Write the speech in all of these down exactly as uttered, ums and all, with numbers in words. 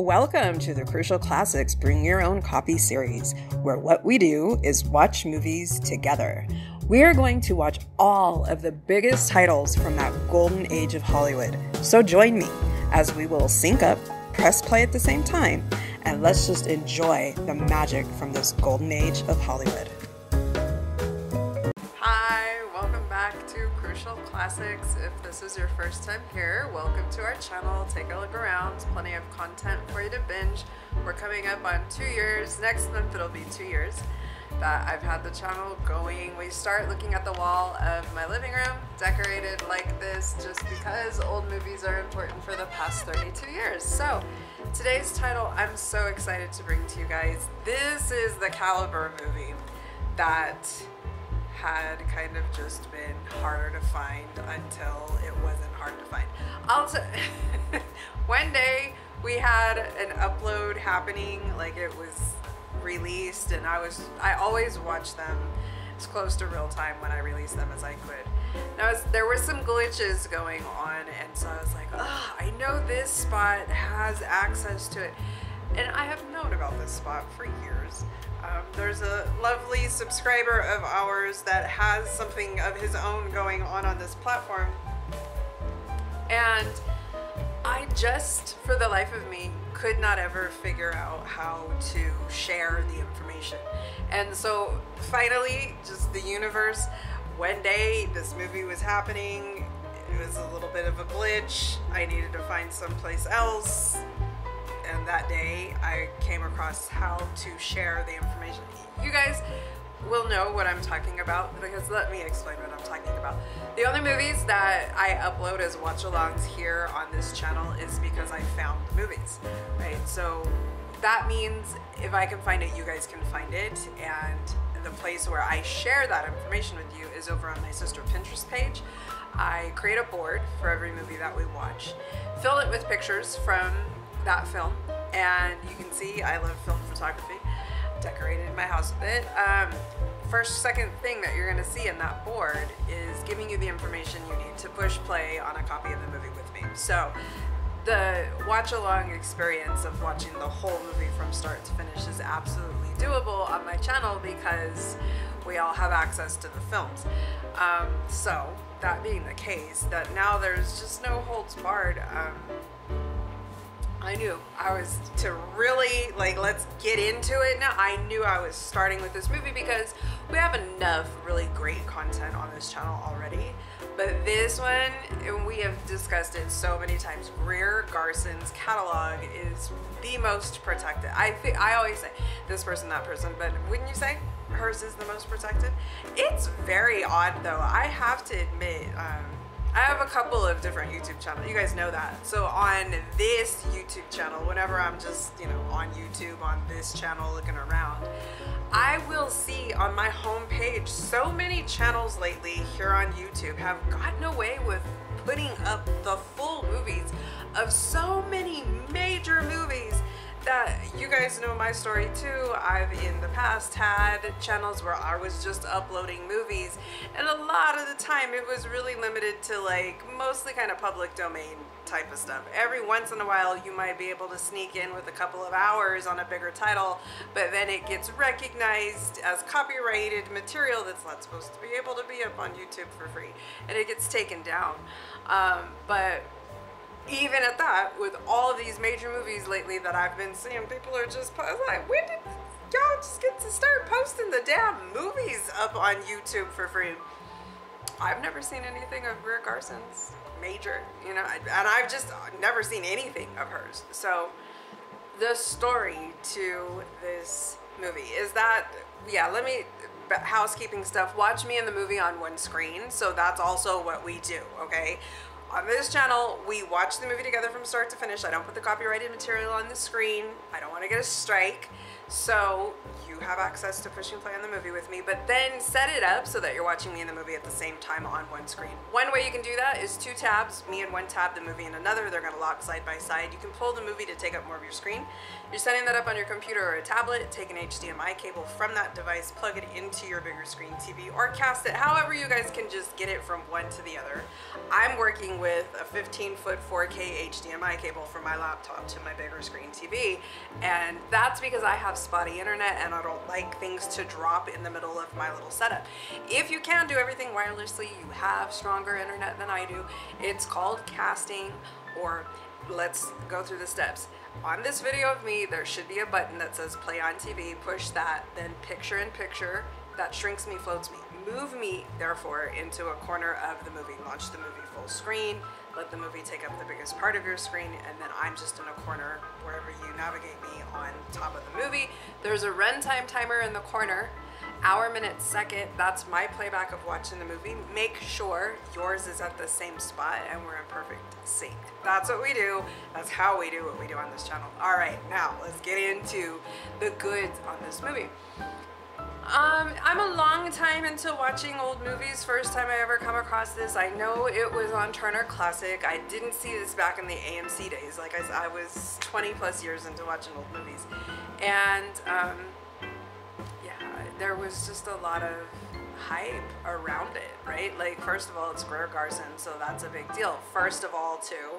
Welcome to the Crucial Classics Bring Your Own Copy series, where what we do is watch movies together. We are going to watch all of the biggest titles from that golden age of Hollywood. So join me as we will sync up, press play at the same time, and let's just enjoy the magic from this golden age of Hollywood. Hi, welcome back to Crucial Classics. If this is your first time here, welcome to our channel. Take a look around. Plenty of content for you to binge. We're coming up on two years. Next month it'll be two years that I've had the channel going. We start looking at the wall of my living room, decorated like this, just because old movies are important for the past thirty-two years. So today's title, I'm so excited to bring to you guys. This is the caliber movie that had kind of just been harder to find until it wasn't hard to find. Also, one day we had an upload happening, like it was released, and I was I always watch them as close to real time when I release them as I could. And I was, there were some glitches going on, and so I was like, oh, I know this spot has access to it. And I have known about this spot for years. Um, there's a lovely subscriber of ours that has something of his own going on on this platform. And I just, for the life of me, could not ever figure out how to share the information. And so finally, just the universe, one day this movie was happening. It was a little bit of a glitch. I needed to find someplace else. And that day I came across how to share the information. You guys will know what I'm talking about, because let me explain what I'm talking about. The only movies that I upload as watch-alongs here on this channel is because I found the movies, right? So that means if I can find it, you guys can find it, and the place where I share that information with you is over on my sister Pinterest page. I create a board for every movie that we watch, fill it with pictures from that film, and you can see I love film photography, decorated my house with it. Um, first, second thing that you're going to see in that board is giving you the information you need to push play on a copy of the movie with me. So the watch-along experience of watching the whole movie from start to finish is absolutely doable on my channel because we all have access to the films. Um, so that being the case, that now there's just no holds barred. Um, I knew I was to really, like, let's get into it now. I knew I was starting with this movie because we have enough really great content on this channel already. But this one, and we have discussed it so many times, Greer Garson's catalog is the most protected. I think I always say this person, that person, but wouldn't you say hers is the most protected? It's very odd, though. I have to admit, um, I have a couple of different YouTube channels. You guys know that. So on this YouTube channel, whenever I'm just, you know, on YouTube, on this channel looking around, I will see on my homepage, so many channels lately here on YouTube have gotten away with putting up the full movies of so many major movies that you guys know my story too. I've in the past had channels where I was just uploading movies, and a lot of the time it was really limited to like mostly kind of public domain type of stuff. Every once in a while you might be able to sneak in with a couple of hours on a bigger title, but then it gets recognized as copyrighted material that's not supposed to be able to be up on YouTube for free, and it gets taken down. Um, but even at that, with all of these major movies lately that I've been seeing, people are just like, when did y'all just get to start posting the damn movies up on YouTube for free? I've never seen anything of Greer Garson's major, you know, and I've just never seen anything of hers. So the story to this movie is that, yeah, let me... But housekeeping stuff, watch me and the movie on one screen. So that's also what we do, okay? On this channel, we watch the movie together from start to finish. I don't put the copyrighted material on the screen. I don't want to get a strike. So you have access to push and play on the movie with me, but then set it up so that you're watching me and the movie at the same time on one screen. One way you can do that is two tabs, me in one tab, the movie in another. They're gonna lock side by side. You can pull the movie to take up more of your screen. You're setting that up on your computer or a tablet, take an H D M I cable from that device, plug it into your bigger screen T V, or cast it, however you guys can just get it from one to the other. I'm working with a fifteen foot four K H D M I cable from my laptop to my bigger screen T V, and that's because I have spotty internet and I don't like things to drop in the middle of my little setup. If you can do everything wirelessly, you have stronger internet than I do. It's called casting, or let's go through the steps. On this video of me, there should be a button that says play on T V, push that, then picture in picture, that shrinks me, floats me. Move me, therefore, into a corner of the movie, launch the movie full screen, let the movie take up the biggest part of your screen, and then I'm just in a corner wherever you navigate me on top of the movie. There's a runtime timer in the corner, hour, minute, second. That's my playback of watching the movie. Make sure yours is at the same spot and we're in perfect sync. That's what we do. That's how we do what we do on this channel. All right, now let's get into the goods on this movie. Um, I'm a long time into watching old movies. First time I ever come across this, I know it was on Turner Classic. I didn't see this back in the A M C days. Like I said, I was twenty plus years into watching old movies. And um, yeah, there was just a lot of hype around it, right? Like, first of all, it's Greer Garson, so that's a big deal. First of all, too,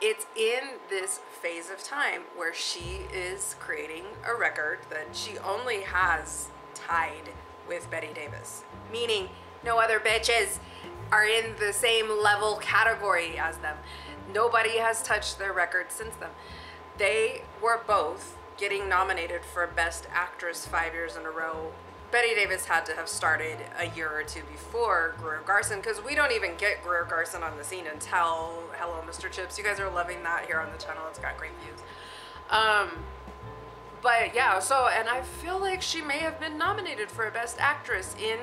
it's in this phase of time where she is creating a record that she only has tied with Bette Davis, meaning no other bitches are in the same level category as them. Nobody has touched their record since them. They were both getting nominated for Best Actress five years in a row. Bette Davis had to have started a year or two before Greer Garson, because we don't even get Greer Garson on the scene until Hello, Mister Chips. You guys are loving that here on the channel. It's got great views. Um, But yeah, so, and I feel like she may have been nominated for a Best Actress in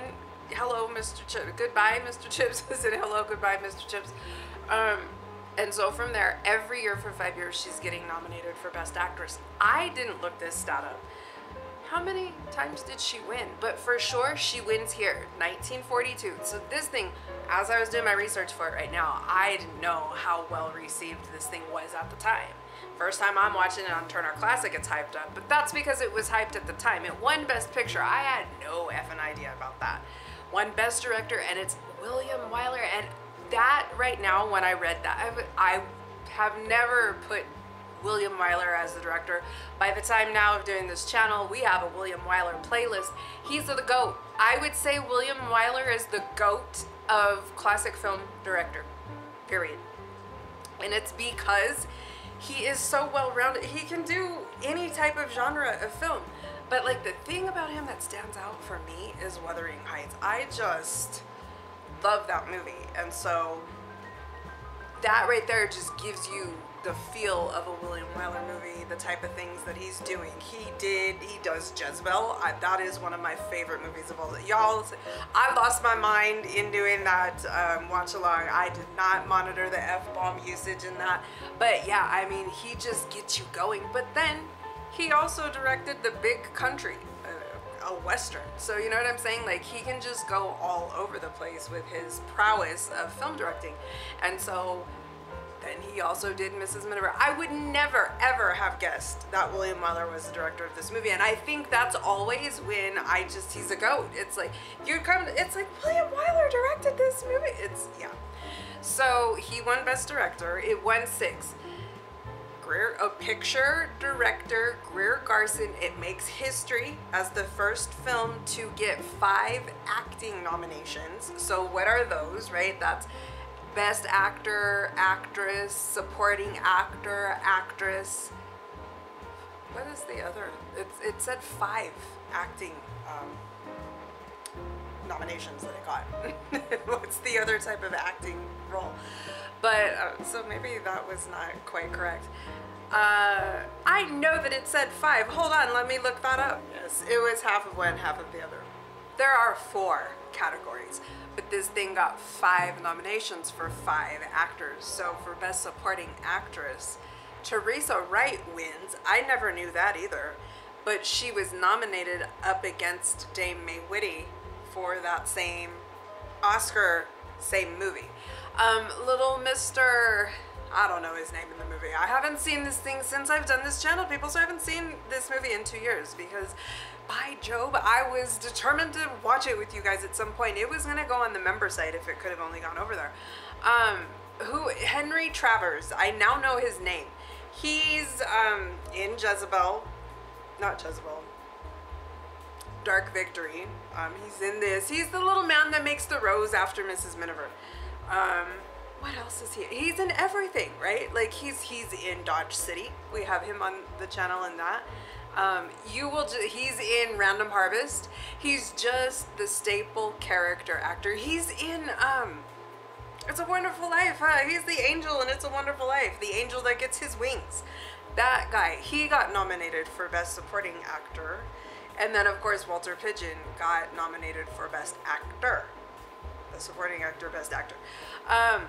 Hello, Mister Chips, Goodbye, Mister Chips, is in Hello, Goodbye, Mister Chips. Um, and so from there, every year for five years, she's getting nominated for Best Actress. I didn't look this stat up. How many times did she win? But for sure, she wins here, nineteen forty-two. So this thing, as I was doing my research for it right now, I didn't know how well received this thing was at the time. First time I'm watching it on Turner Classic, it's hyped up, but that's because it was hyped at the time. It won Best Picture. I had no effing idea about that. Won Best Director, and it's William Wyler, and that right now, when I read that, I have never put William Wyler as the director. By the time now of doing this channel, we have a William Wyler playlist. He's the GOAT. I would say William Wyler is the GOAT of classic film director, period. And it's because he is so well-rounded. He can do any type of genre of film. But like, the thing about him that stands out for me is Wuthering Heights. I just love that movie. And so that right there just gives you the feel of a William Wyler movie, the type of things that he's doing. He did, he does Jezebel. I, that is one of my favorite movies of all that. Y'all, I lost my mind in doing that um, watch along. I did not monitor the F-bomb usage in that. But yeah, I mean, he just gets you going. But then he also directed The Big Country, a, a Western. So you know what I'm saying? Like, he can just go all over the place with his prowess of film directing. And so, and he also did Missus Miniver. I would never, ever have guessed that William Wyler was the director of this movie. And I think that's always when I just, he's a GOAT. It's like, you come, it's like, William Wyler directed this movie. It's, yeah. So he won Best Director. It won six. Greer, a picture director, Greer Garson. It makes history as the first film to get five acting nominations. So what are those, right? That's Best Actor, Actress, Supporting Actor, Actress. What is the other? It's, it said five acting um, nominations that I got. What's the other type of acting role? But uh, so maybe that was not quite correct. Uh, I know that it said five. Hold on, let me look that up. Yes, it was half of one, half of the other. There are four categories, but this thing got five nominations for five actors. So for Best Supporting Actress, Teresa Wright wins. I never knew that either. but she was nominated up against Dame May Whitty for that same Oscar, same movie. Um, little Mister, I don't know his name in the movie. I haven't seen this thing since I've done this channel, people, so I haven't seen this movie in two years because, by Job, I was determined to watch it with you guys at some point. It was going to go on the member site if it could have only gone over there. Um, who, Henry Travers, I now know his name. He's um, in Jezebel, not Jezebel, Dark Victory. Um, he's in this. He's the little man that makes the rose after Missus Miniver. Um, what else is he? He's in everything, right? Like he's he's in Dodge City. We have him on the channel in that. Um, you will. He's in Random Harvest. He's just the staple character actor. He's in. Um, It's a Wonderful Life, huh? He's the angel in It's a Wonderful Life. The angel that gets his wings. That guy, he got nominated for Best Supporting Actor. And then, of course, Walter Pidgeon got nominated for Best Actor. The Supporting Actor, Best Actor. Um,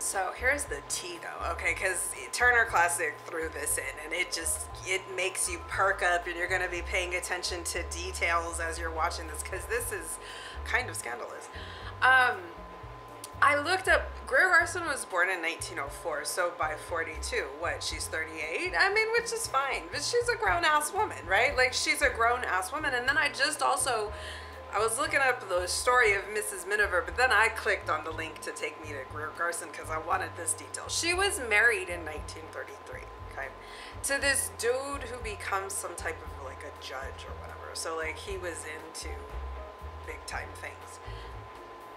so here's the tea, though, okay? Because Turner Classic threw this in, and it just, it makes you perk up, and you're going to be paying attention to details as you're watching this, because this is kind of scandalous. Um... I looked up, Greer Garson was born in nineteen oh four, so by forty-two, what, she's thirty-eight? I mean, which is fine, but she's a grown-ass woman, right? Like, she's a grown-ass woman. And then I just also, I was looking up the story of Missus Miniver, but then I clicked on the link to take me to Greer Garson because I wanted this detail. She was married in nineteen thirty-three, okay, to this dude who becomes some type of, like, a judge or whatever. So, like, he was into big-time things.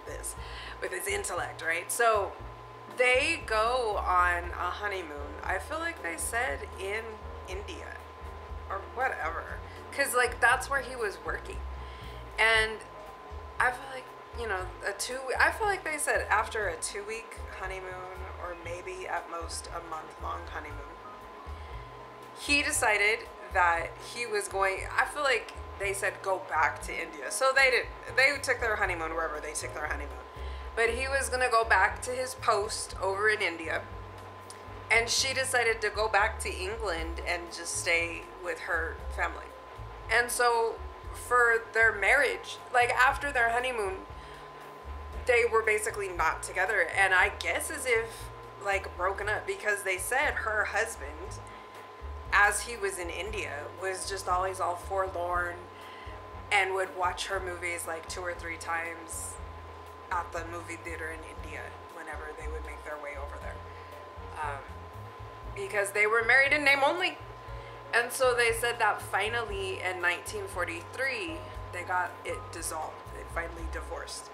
This with his intellect, right? So they go on a honeymoon. I feel like they said in India or whatever, because like that's where he was working. And I feel like, you know, a two I feel like they said after a two-week honeymoon, or maybe at most a month-long honeymoon, he decided that he was going, I feel like they said go back to India. So they did. They took their honeymoon wherever they took their honeymoon. But he was going to go back to his post over in India. And she decided to go back to England and just stay with her family. And so for their marriage, like after their honeymoon, they were basically not together. And I guess as if like broken up, because they said her husband, as he was in India, was just always all forlorn and would watch her movies like two or three times at the movie theater in India whenever they would make their way over there. Um, because they were married in name only. And so they said that finally in nineteen forty-three, they got it dissolved. They finally divorced,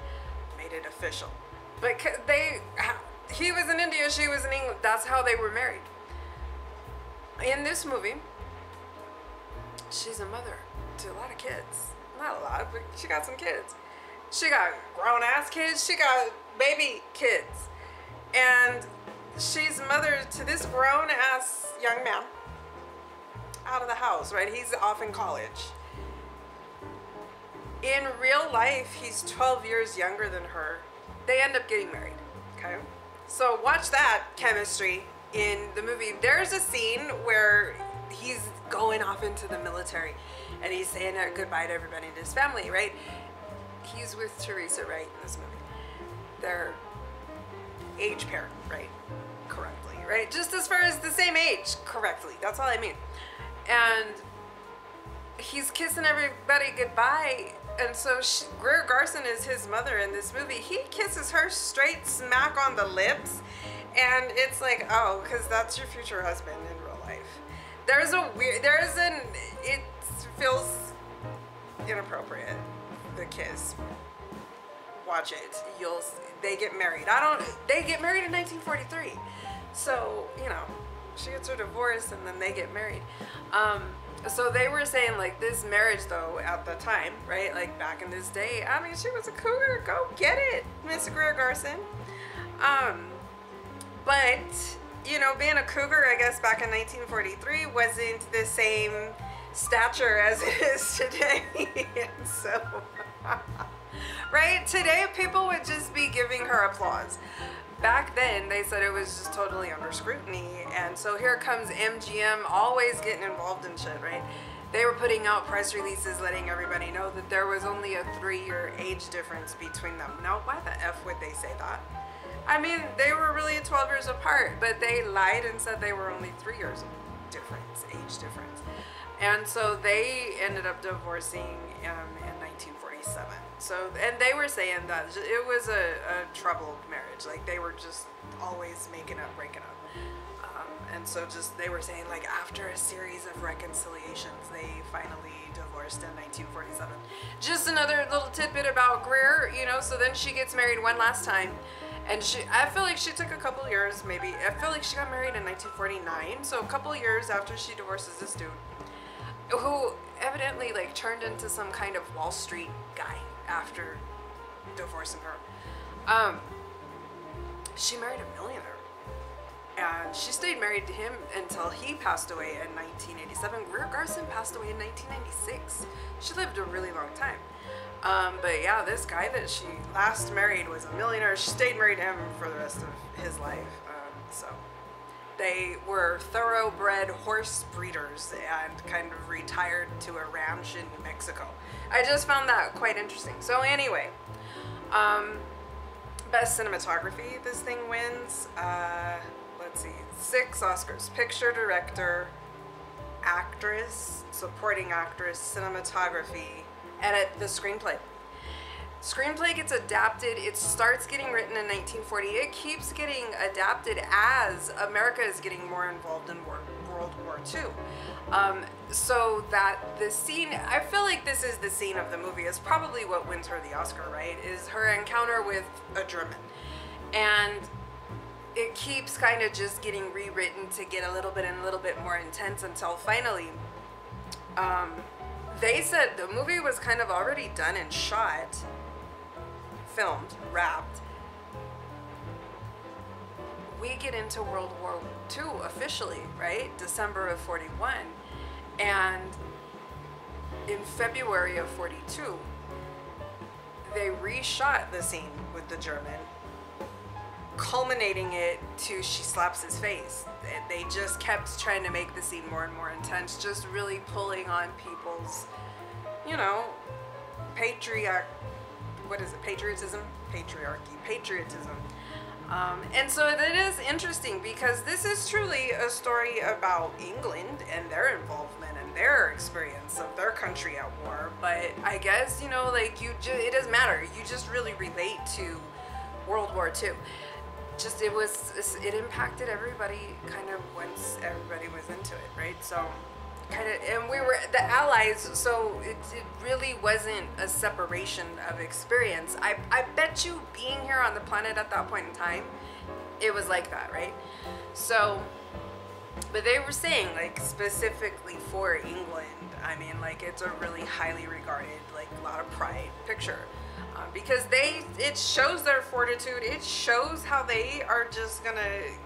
made it official. But they, he was in India, she was in England. That's how they were married. In this movie, she's a mother to a lot of kids. Not a lot, but she got some kids. She got grown-ass kids. She got baby kids. And she's mother to this grown-ass young man out of the house, right? He's off in college. In real life, he's twelve years younger than her. They end up getting married, okay? So watch that chemistry. In the movie, there's a scene where he's going off into the military and he's saying goodbye to everybody and his family, right? He's with Teresa Wright in this movie. They're age paired, right? Correctly, right? Just as far as the same age, correctly. That's all I mean. And he's kissing everybody goodbye. And so she, Greer Garson is his mother in this movie. He kisses her straight smack on the lips. And it's like, oh, because that's your future husband in real life. There's a weird, there's an, it feels inappropriate, the kiss. Watch it. You'll, they get married. I don't, they get married in nineteen forty-three. So, you know, she gets her divorce and then they get married. Um, so they were saying like this marriage though at the time, right? Like back in this day, I mean, she was a cougar. Go get it, Miss Greer Garson. Um... But, you know, being a cougar, I guess, back in nineteen forty-three wasn't the same stature as it is today. And so, right? Today, people would just be giving her applause. Back then, they said it was just totally under scrutiny. And so here comes M G M always getting involved in shit, right? they were putting out press releases letting everybody know that there was only a three-year age difference between them. Now, why the F would they say that? I mean, they were really twelve years apart, but they lied and said they were only three years difference, age difference. And so they ended up divorcing um, in nineteen forty-seven. So, and they were saying that it was a, a troubled marriage. Like, they were just always making up, breaking up. Um, and so just, they were saying, like, after a series of reconciliations, they finally divorced in nineteen forty-seven. Just another little tidbit about Greer, you know, so then she gets married one last time. And she, I feel like she took a couple years, maybe. I feel like she got married in nineteen forty-nine, so a couple years after she divorces this dude, who evidently, like, turned into some kind of Wall Street guy after divorcing her. Um, she married a millionaire. And she stayed married to him until he passed away in nineteen eighty-seven. Greer Garson passed away in nineteen ninety-six. She lived a really long time. Um, but yeah, this guy that she last married was a millionaire. She stayed married to him for the rest of his life. Um, so they were thoroughbred horse breeders and kind of retired to a ranch in New Mexico. I just found that quite interesting. So anyway, um, best cinematography, this thing wins. Uh, Let's see, six Oscars: picture, director, actress, supporting actress, cinematography, and it, the screenplay. Screenplay gets adapted. It starts getting written in nineteen forty. It keeps getting adapted as America is getting more involved in war, World War Two. Um, so that the scene, I feel like this is the scene of the movie, is probably what wins her the Oscar, right? Is her encounter with a German. And it keeps kind of just getting rewritten to get a little bit and a little bit more intense until finally, um, they said the movie was kind of already done and shot, filmed, wrapped. We get into World War Two officially, right? December of forty-one. And in February of forty-two, they reshot the scene with the German, culminating it to she slaps his face. They just kept trying to make the scene more and more intense, just really pulling on people's, you know, patriarch, what is it, patriotism? Patriarchy, patriotism. Um, and so it is interesting because this is truly a story about England and their involvement and their experience of their country at war. But I guess, you know, like you, ju it doesn't matter. You just really relate to World War Two. Just it was it impacted everybody kind of once everybody was into it, right? So kind of, and we were the allies, so it, it really wasn't a separation of experience. I, I bet you being here on the planet at that point in time, it was like that, right? So, but they were saying, like, specifically for England, I mean, like, it's a really highly regarded, like, a lot of pride picture. Uh, because they, it shows their fortitude. It shows how they are just gonna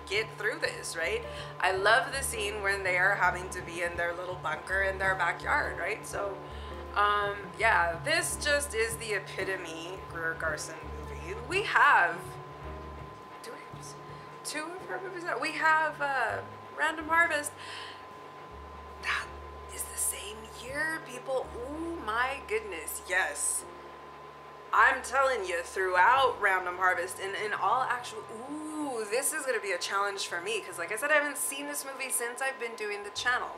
get through this, right? I love the scene when they are having to be in their little bunker in their backyard, right? So, um, yeah, this just is the epitome Greer Garson movie. We have two, two of her movies now. We have uh, Random Harvest. That is the same year, people. Oh my goodness, yes. I'm telling you, throughout Random Harvest, and in all actual, ooh, this is going to be a challenge for me, because like I said, I haven't seen this movie since I've been doing the channel.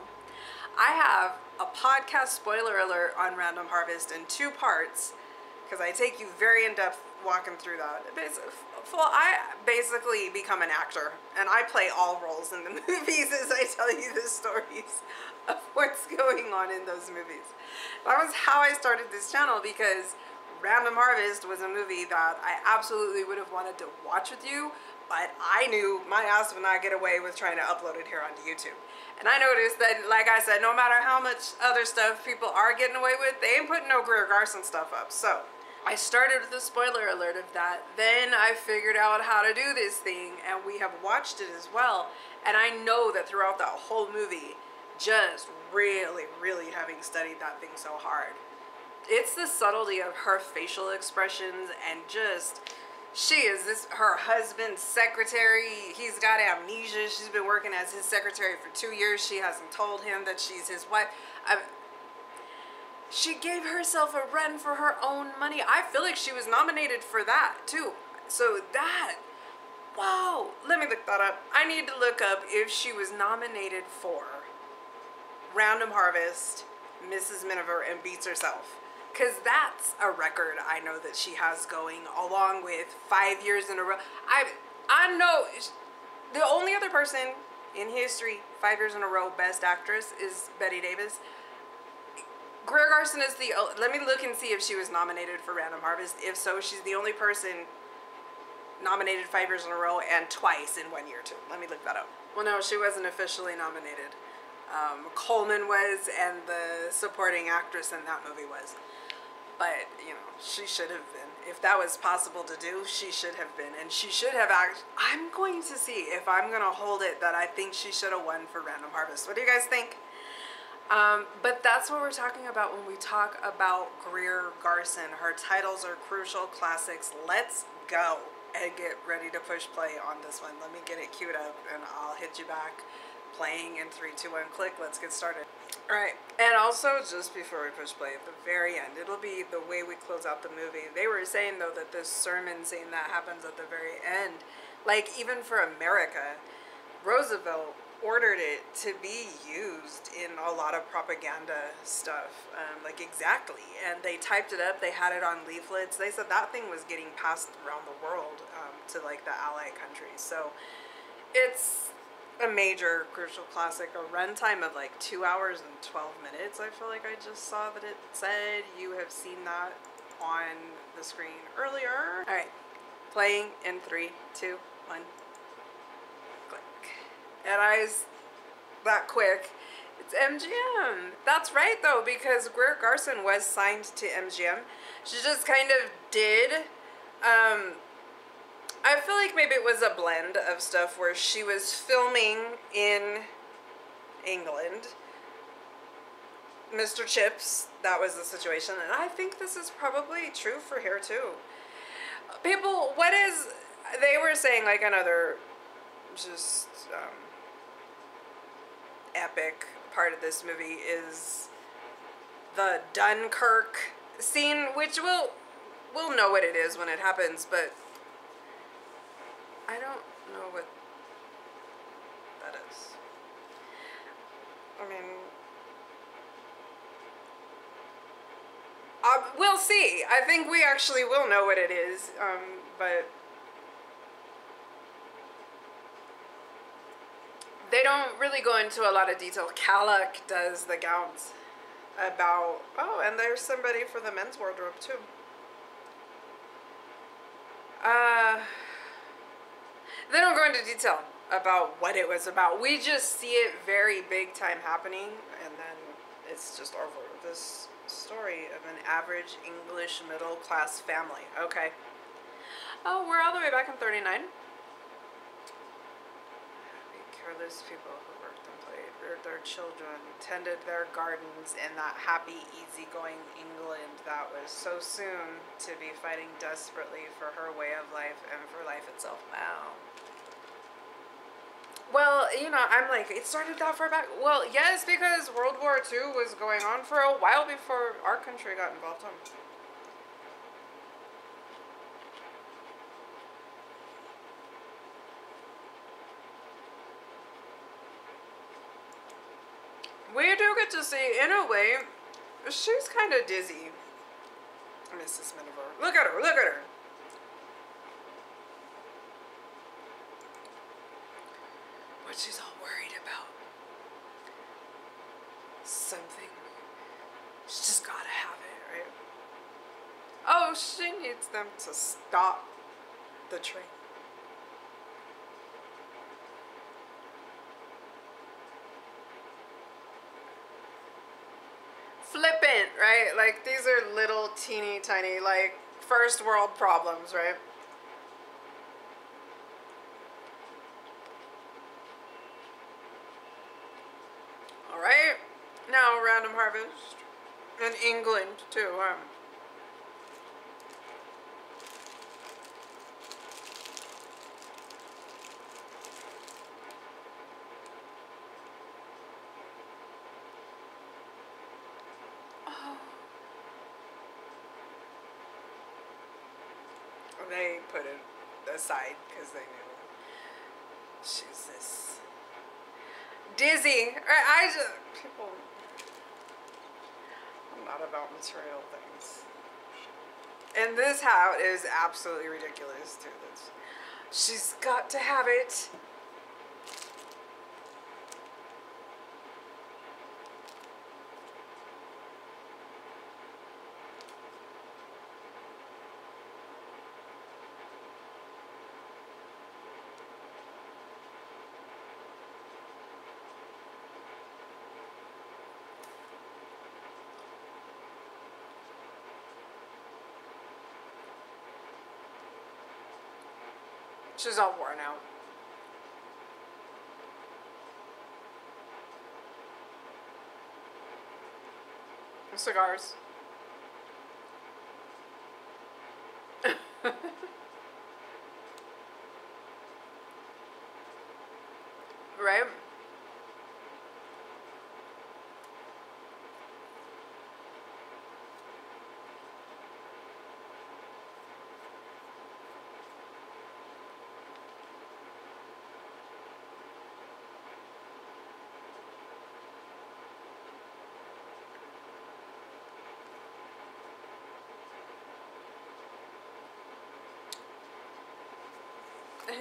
I have a podcast spoiler alert on Random Harvest in two parts, because I take you very in-depth walking through that. Well, I basically become an actor, and I play all roles in the movies as I tell you the stories of what's going on in those movies. That was how I started this channel, because Random Harvest was a movie that I absolutely would have wanted to watch with you, but I knew my ass would not get away with trying to upload it here onto YouTube. And I noticed that, like I said, no matter how much other stuff people are getting away with, they ain't putting no Greer Garson stuff up. So I started with the spoiler alert of that. Then I figured out how to do this thing, and we have watched it as well. And I know that throughout that whole movie, just really, really having studied that thing so hard, it's the subtlety of her facial expressions, and just, she is this, her husband's secretary. He's got amnesia. She's been working as his secretary for two years. She hasn't told him that she's his wife. I, She gave herself a run for her own money. I feel like she was nominated for that too. So that, wow. Let me look that up. I need to look up if she was nominated for Random Harvest, Missus Miniver, and Beats Herself. Because that's a record I know that she has going, along with five years in a row. I, I know the only other person in history, five years in a row, best actress, is Bette Davis. Greer Garson is the, let me look and see if she was nominated for Random Harvest. If so, she's the only person nominated five years in a row and twice in one year too. Let me look that up. Well, no, she wasn't officially nominated. Um, Coleman was, and the supporting actress in that movie was. But, you know, she should have been. If that was possible to do, she should have been. And she should have act. I'm going to see if I'm going to hold it that I think she should have won for Random Harvest. What do you guys think? Um, but that's what we're talking about when we talk about Greer Garson. Her titles are crucial classics. Let's go and get ready to push play on this one. Let me get it queued up and I'll hit you back. Playing in three, two, one, click. Let's get started. All right. And also, just before we push play, at the very end, it'll be the way we close out the movie. They were saying, though, that this sermon scene that happens at the very end, like even for America, Roosevelt ordered it to be used in a lot of propaganda stuff, um, like exactly. And they typed it up. They had it on leaflets. They said that thing was getting passed around the world um, to like the Allied countries. So it's a major crucial classic, a runtime of like two hours and twelve minutes. I feel like I just saw that it said. You have seen that on the screen earlier. All right, playing in three, two, one, click. And I was that quick. It's M G M. That's right though, because Greer Garson was signed to M G M. She just kind of did. Um, I feel like maybe it was a blend of stuff where she was filming in England. Mister Chips, that was the situation. And I think this is probably true for here too. People, what is, they were saying like another just um, epic part of this movie is the Dunkirk scene, which we'll, we'll know what it is when it happens, but I don't know what that is. I mean, uh, we'll see. I think we actually will know what it is, um, but they don't really go into a lot of detail. Callac does the gowns about, oh, and there's somebody for the men's wardrobe too. Uh... They don't go into detail about what it was about. We just see it very big time happening, and then it's just over. This story of an average English middle class family. Okay. Oh, we're all the way back in thirty-nine. Careless people who worked and played, reared their children, tended their gardens in that happy, easygoing England that was so soon to be fighting desperately for her way of life and for life itself. Wow. Well, you know, I'm like, it started that far back. Well, yes, because World War Two was going on for a while before our country got involved. In. We do get to see, in a way, she's kind of dizzy, Missus Miniver. Look at her, look at her. What she's all worried about. Something. She's just gotta have it, right? Oh, she needs them to stop the train. Flippant, right? Like, these are little teeny tiny, like, first world problems, right? All right. Now, Random Harvest. And England, too, huh? they put it aside because they knew she's this dizzy. I just, people, I'm not about material things. And this hat is absolutely ridiculous too. That's, she's got to have it. She's all worn out. And cigars. Right?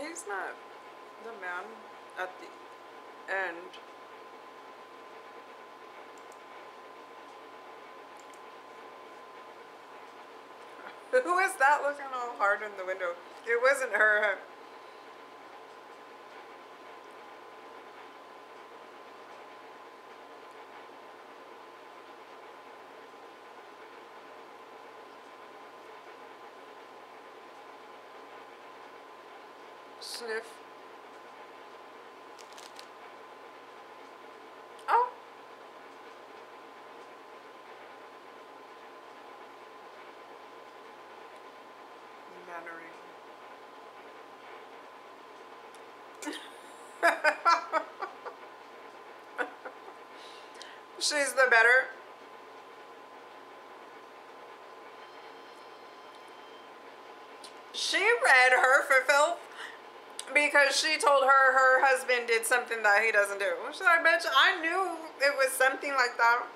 He's not the man at the end. Who is that looking all hard in the window? It wasn't her. Sniff. Oh. Mannering. She's the better. She read her for filth. Because she told her her husband did something that he doesn't do. She's like, bitch, I knew it was something like that.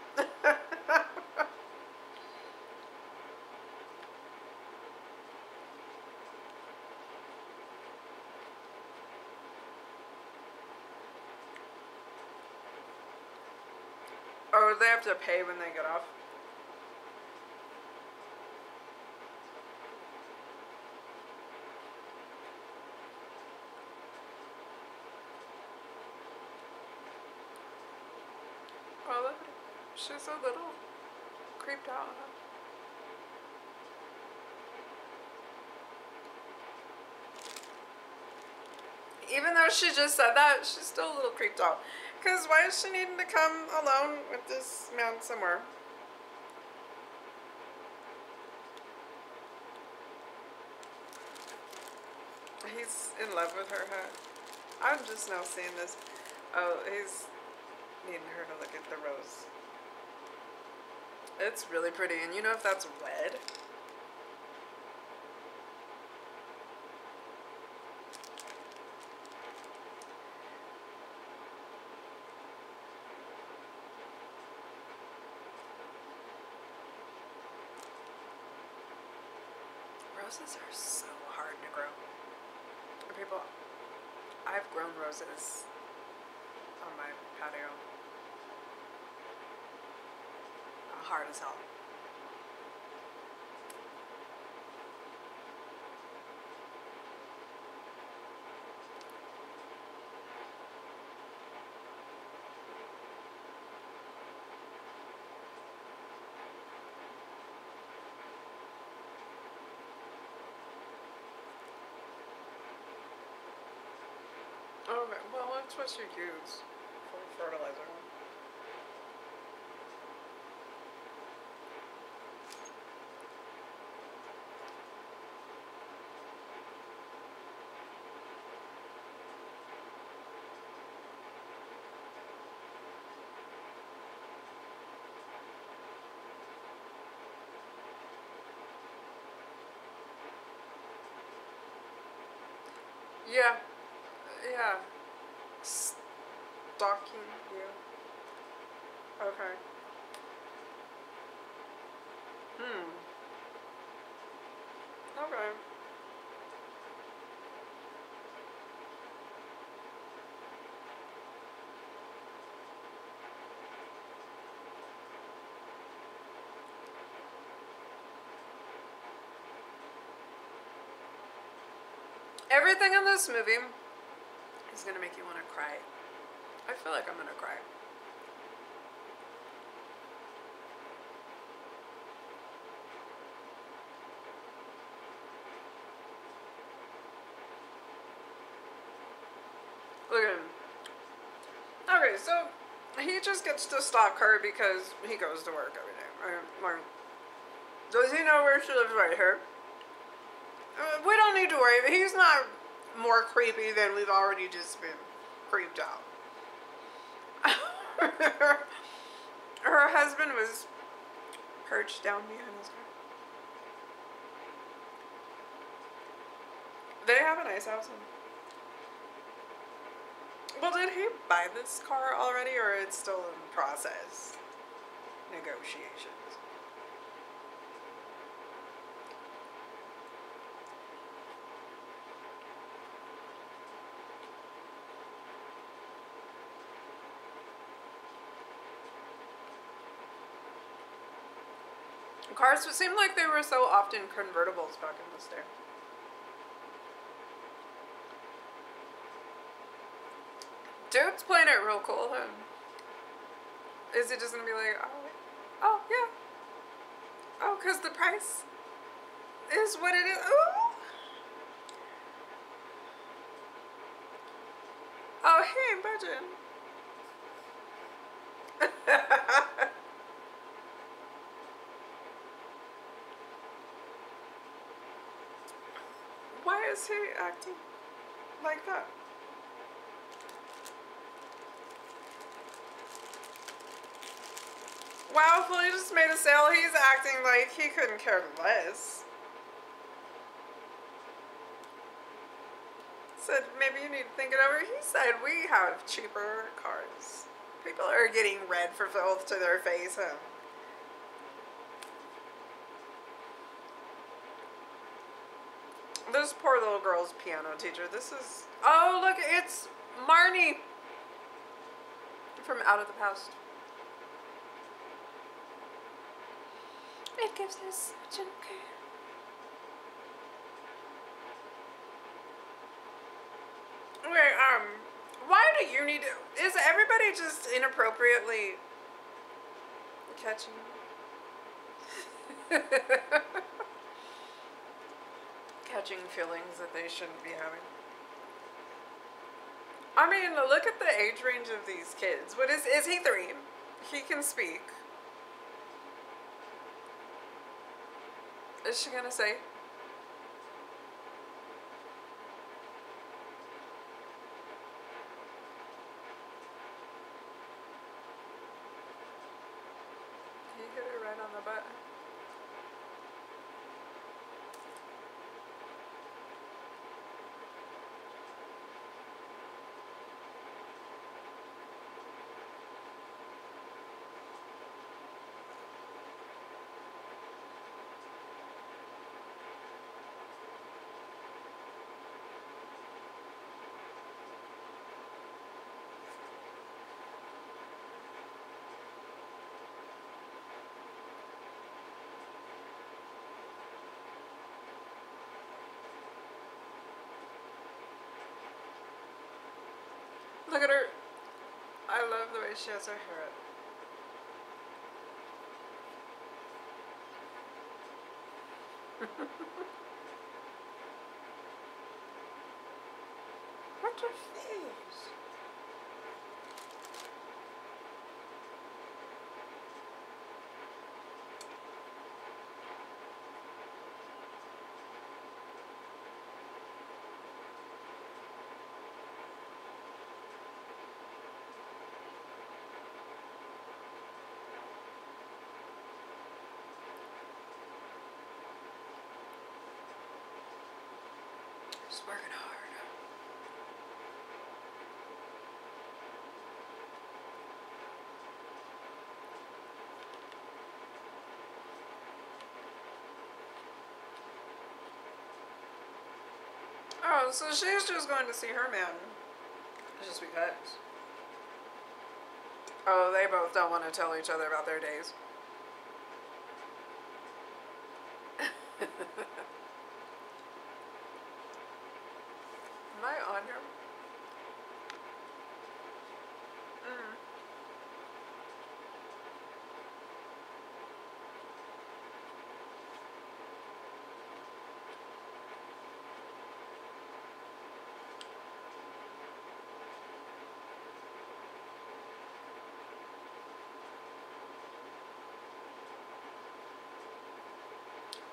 Oh, they have to pay when they get off. She's a little creeped out. Even though she just said that, she's still a little creeped out. Because why is she needing to come alone with this man somewhere? He's in love with her, huh? I'm just now seeing this. Oh, he's needing her to look at the rose. It's really pretty, and you know if that's red? Roses are so hard to grow. People, I've grown roses on my patio. Hard as hell. Okay, well, that's what you use for fertilizer. Yeah. Yeah. Stalking you. Okay. Hmm. Okay. Everything in this movie is gonna make you want to cry. I feel like I'm gonna cry. Look at him. Okay, so he just gets to stalk her because he goes to work every day. Right? Does he know where she lives right here? We don't need to worry. He's not more creepy than we've already just been creeped out. Her husband was perched down behind his car. They have a nice house. Well, did he buy this car already, or it's still in process? Negotiations. Cars seemed like they were so often convertibles back in this day. Dude's playing it real cool. Huh? Is it just gonna be like, oh, oh yeah, oh, cause the price is what it is. Ooh. Oh, he ain't budging. Is he acting like that? Wow, Philly just made a sale. He's acting like he couldn't care less. Said maybe you need to think it over. He said we have cheaper cars. People are getting red for filth to their face. Huh? This poor little girl's piano teacher. This is... Oh, look, it's Marnie from Out of the Past. It gives us such an okay. Wait, um, why do you need to... Is everybody just inappropriately catching catching feelings that they shouldn't be having? I mean, look at the age range of these kids. What is, is he three? He can speak. Is she gonna say? He hit her right on the butt. Look at her. I love the way she has her hair up. What's her face? Working hard. Oh, so she's just going to see her man. Just because. Oh, they both don't want to tell each other about their days. Am I on here? Mm.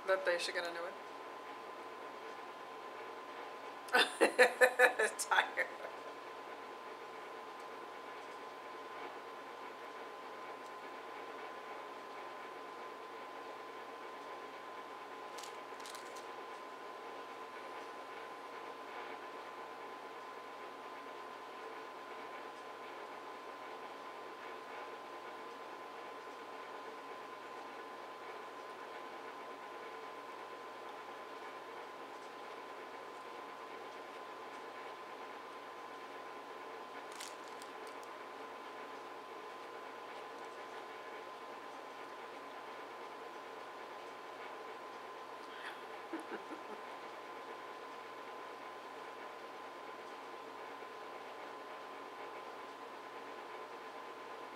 That they should get into it. Tired.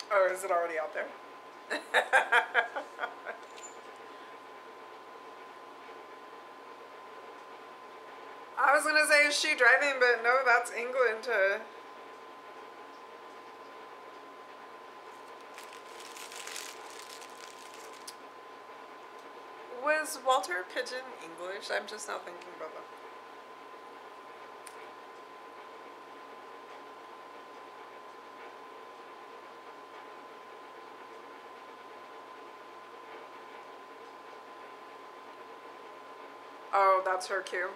Oh, is it already out there? I was gonna say, is she driving? But no, that's England to... Was Walter Pidgeon English? I'm just now thinking about that. Oh, that's her cue.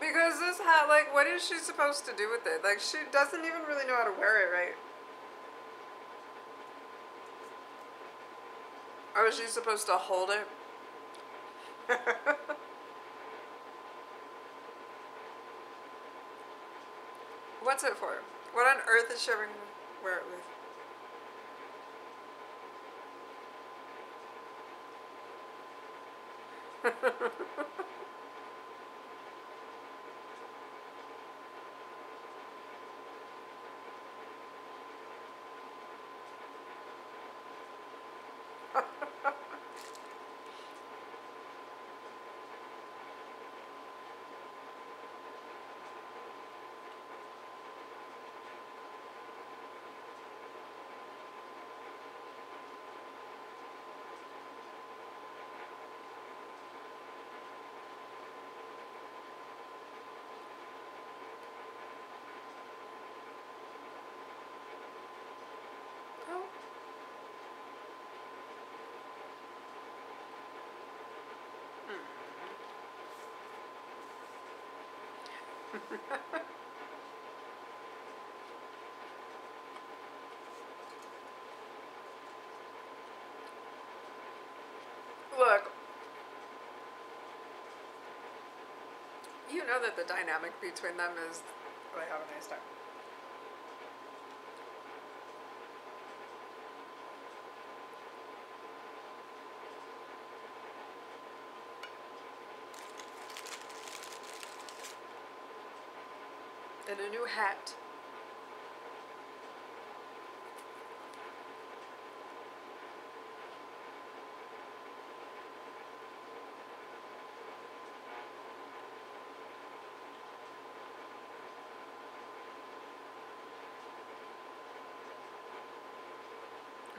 Because this hat, like, what is she supposed to do with it? Like, she doesn't even really know how to wear it, right? Or is she supposed to hold it? What's it for? What on earth is she ever going to wear it with? Look, you know that the dynamic between them is they have a nice time. And a new hat.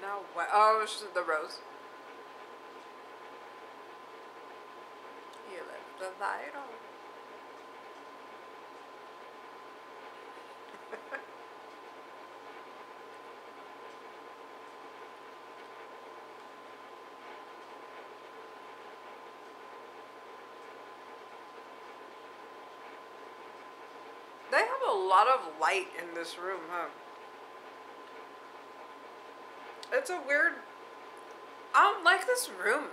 Now what? Oh, the rose. You left the light on. lot of light in this room, huh? It's a weird... I don't like this room.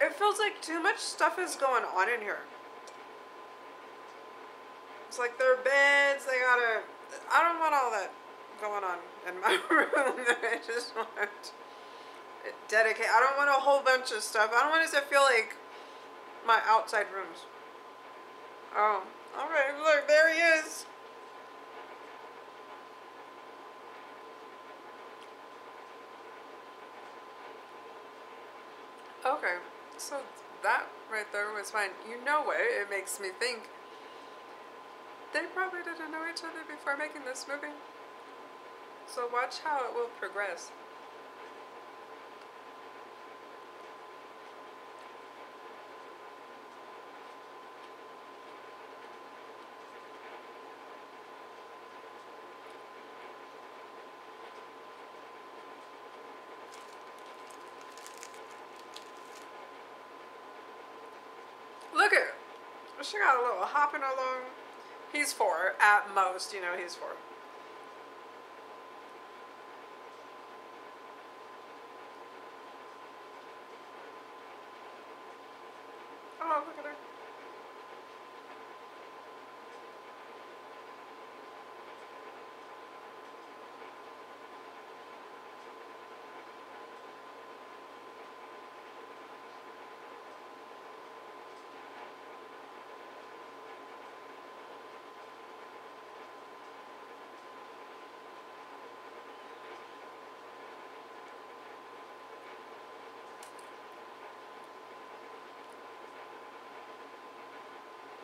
It feels like too much stuff is going on in here. It's like their beds, they gotta... I don't want all that going on in my room. I just want to dedicate... I don't want a whole bunch of stuff. I don't want it to feel like my outside rooms. Oh, alright, look, there he is. Okay, so that right there was fine. You know what? It makes me think. They probably didn't know each other before making this movie. So watch how it will progress. Look at her. She got a little hopping along. He's four at most, you know, he's four. Oh, look at her.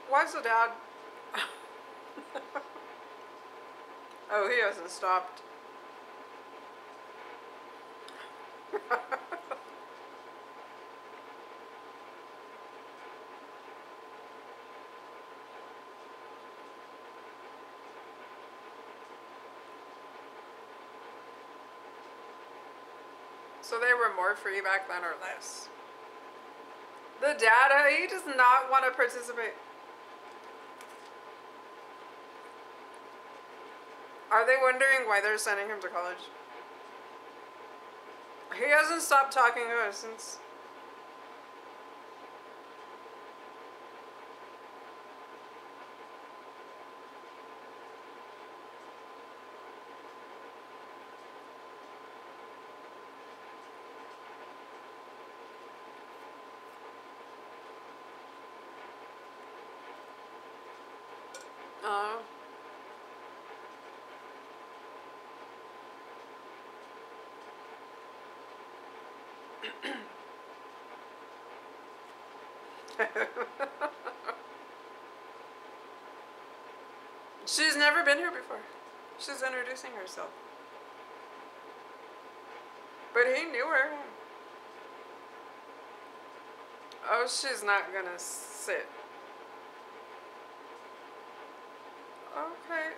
Why's the dad? Oh, he hasn't stopped. So they were more free back then or less. The dad, he does not want to participate. Are they wondering why they're sending him to college? He hasn't stopped talking to us since... Oh. Uh. She's never been here before. She's introducing herself. But he knew her. Oh, she's not gonna sit. Okay,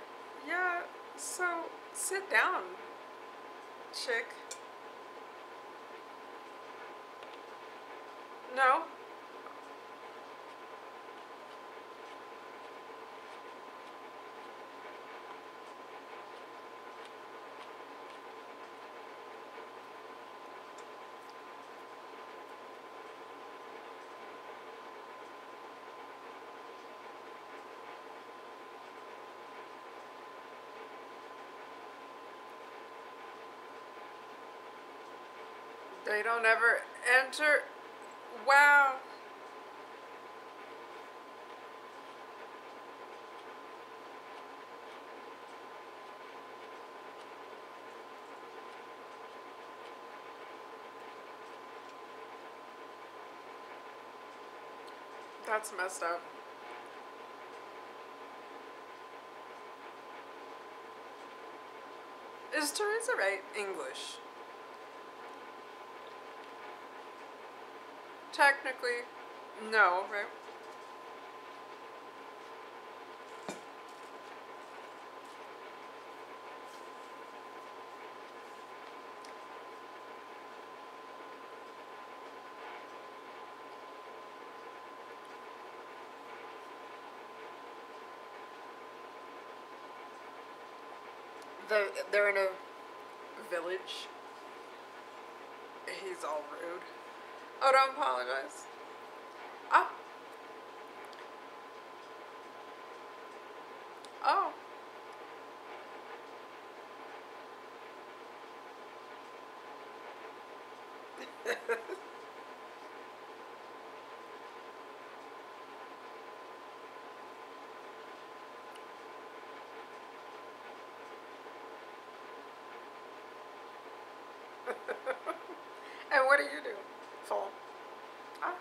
yeah, so sit down, chick. No. They don't ever enter. Wow. That's messed up. Is Teresa Wright English? Technically, no, right? They're, they're in a village. He's all rude. Oh, don't apologize. Oh. Oh. And what do you do? Fall. Ah.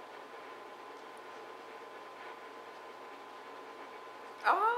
Ah.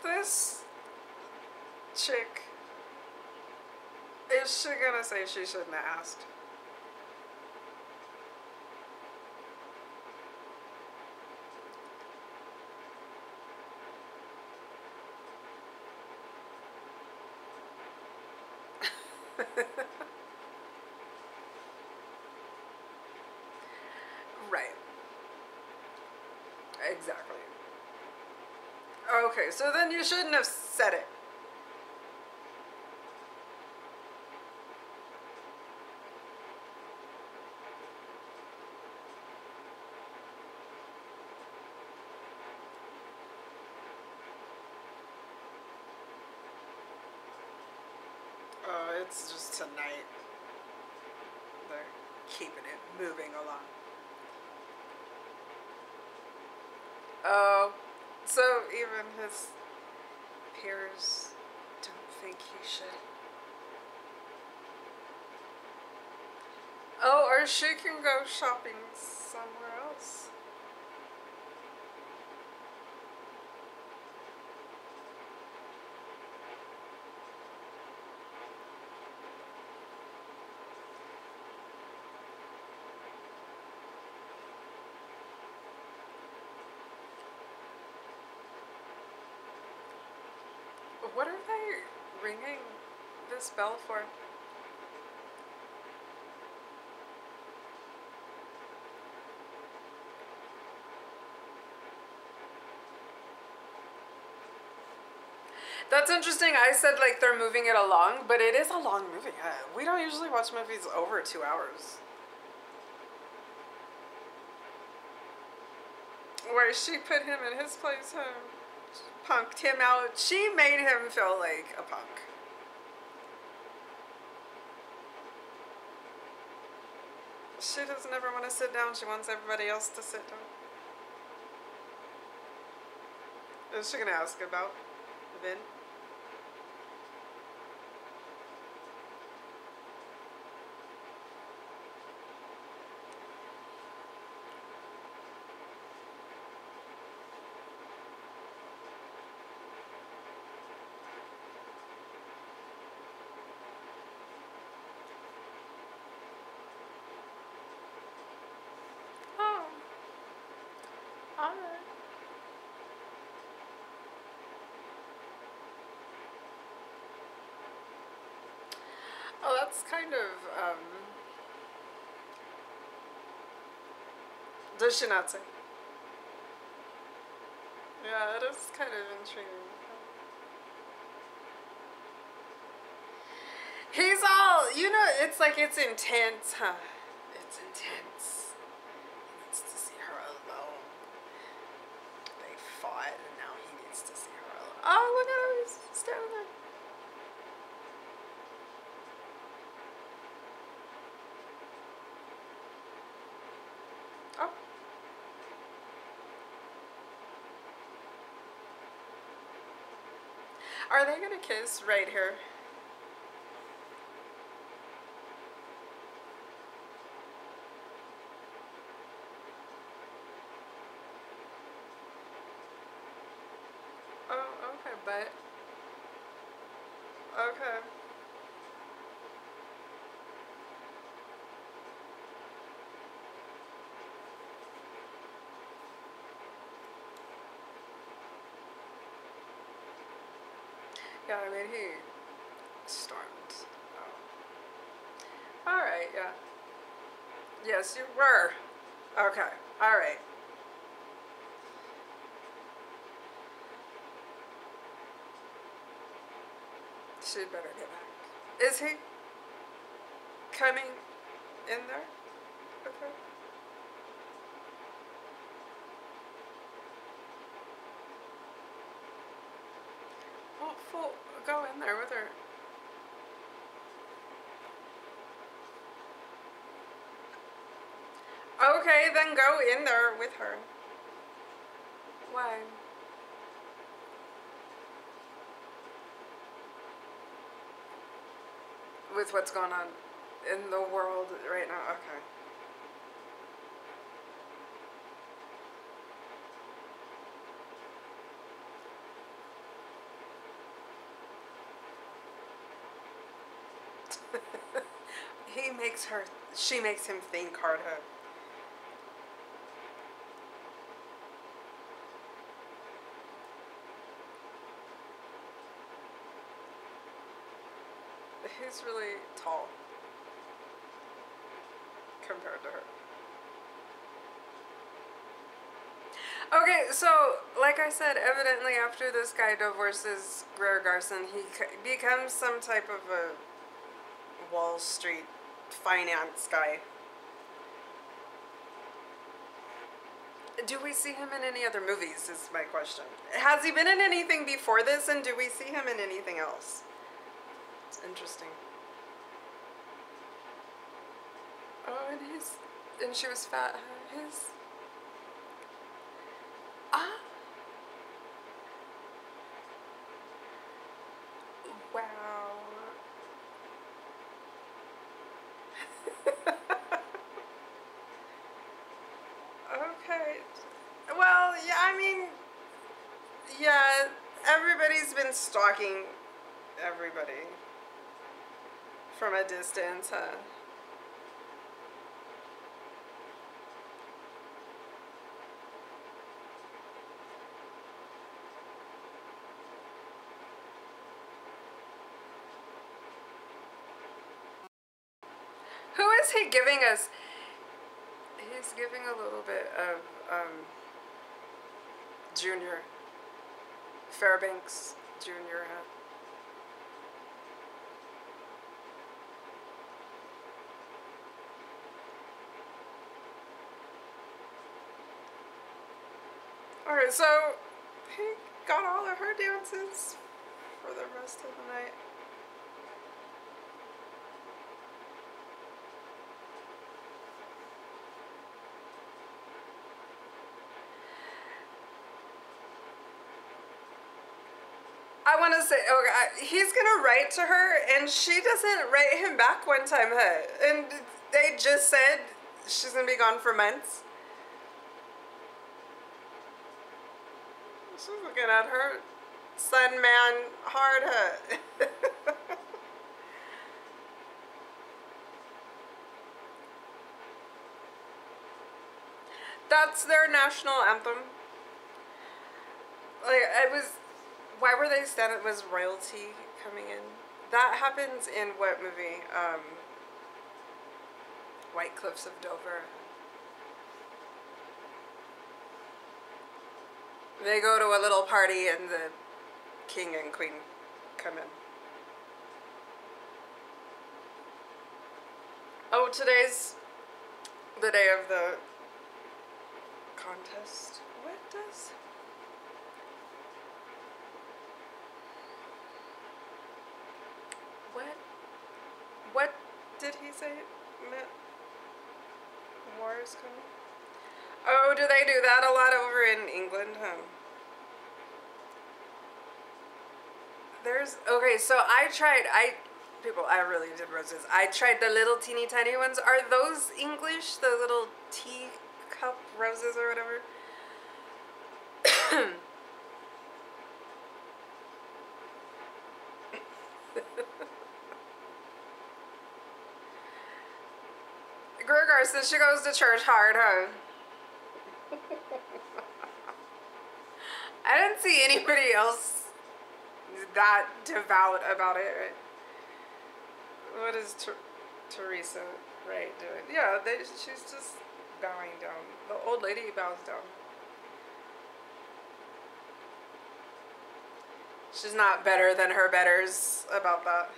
This chick, is she gonna say she shouldn't have asked? Right. Exactly. Okay, so then you shouldn't have said it. Uh, it's just tonight. They're keeping it moving along. Oh. Uh, So even his peers don't think he should. Oh, or she can go shopping somewhere else. What are they ringing this bell for? That's interesting. I said like they're moving it along, but it is a long movie. We don't usually watch movies over two hours. Where she put him in his place, huh? Punked him out. She made him feel like a punk. She doesn't ever want to sit down. She wants everybody else to sit down. Is she going to ask about Vin? Oh, that's kind of, um, does she not say? Yeah, it is kind of intriguing. He's all, you know, it's like, it's intense, huh? It's intense. He needs to see her alone. They fought, and now he needs to see her alone. Oh, look at her, he's staring at her. Are they gonna kiss right here? Okay. Yeah, I mean, he storms. Oh. Alright, yeah. Yes, you were. Okay, alright. She better get back. Is he coming in there? Okay. Well, full, go in there with her. Okay, then go in there with her. Why? With what's going on in the world right now. Okay. He makes her, she makes him think harder. He's really tall compared to her. Okay, so like I said, evidently after this guy divorces Greer Garson, he becomes some type of a Wall Street finance guy. Do we see him in any other movies is my question. Has he been in anything before this, and do we see him in anything else? It's interesting. Oh, and his, and she was fat. His, ah, wow. Okay. Well, yeah. I mean, yeah. Everybody's been stalking everybody. From a distance, huh? Who is he giving us? He's giving a little bit of um, Junior. Fairbanks Junior, huh? Alright, so he got all of her dances for the rest of the night. I want to say, okay, he's gonna write to her, and she doesn't write him back one time, huh? And they just said she's gonna be gone for months. She's looking at her son man hard hut. That's their national anthem. Like, it was, why were they said it was royalty coming in? That happens in what movie? Um, White Cliffs of Dover. They go to a little party and the king and queen come in. Oh, today's the day of the contest. What does? What? What did he say it meant? War is coming? Oh, do they do that a lot over in England, huh? There's, okay, so I tried, I, people, I really did roses. I tried the little teeny tiny ones. Are those English, the little tea cup roses or whatever? her since she goes to church hard, huh? I didn't see anybody else that devout about it. What is Ter Teresa Wright doing? Yeah, they, she's just bowing down. The old lady bows down. She's not better than her betters about that.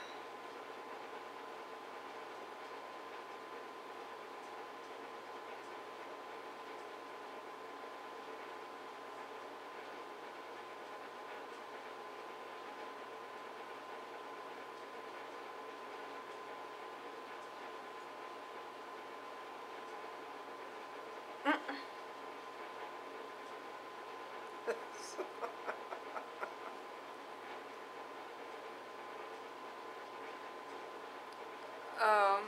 Um,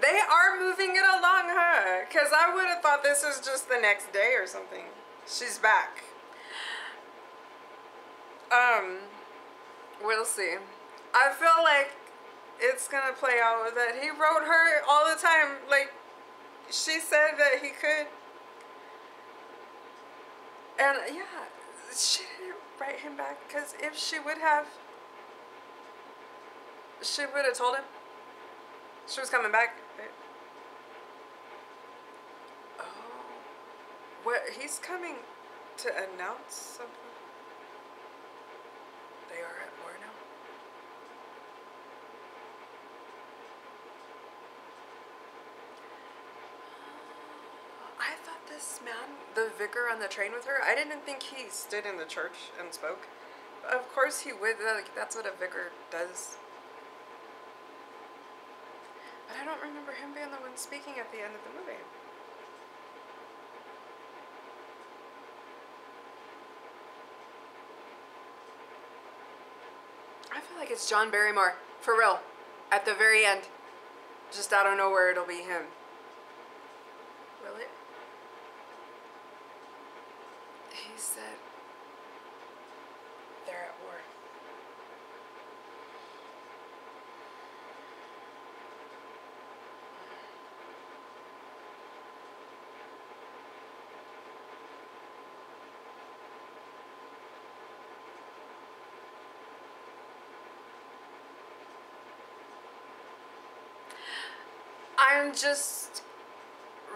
they are moving it along, huh? Because I would have thought this was just the next day or something. She's back. Um, we'll see. I feel like it's going to play out with it. He wrote her all the time. Like, she said that he could. And, yeah, she didn't write him back. Because if she would have... she would have told him she was coming back. Oh, what? He's coming to announce something. They are at war now. I thought this man, the vicar on the train with her, I didn't think he stood in the church and spoke. Of course he would. Like, that's what a vicar does. I don't remember him being the one speaking at the end of the movie. I feel like it's John Barrymore, for real, at the very end. Just out of nowhere, it'll be him. Will it? He said, they're at war. I'm just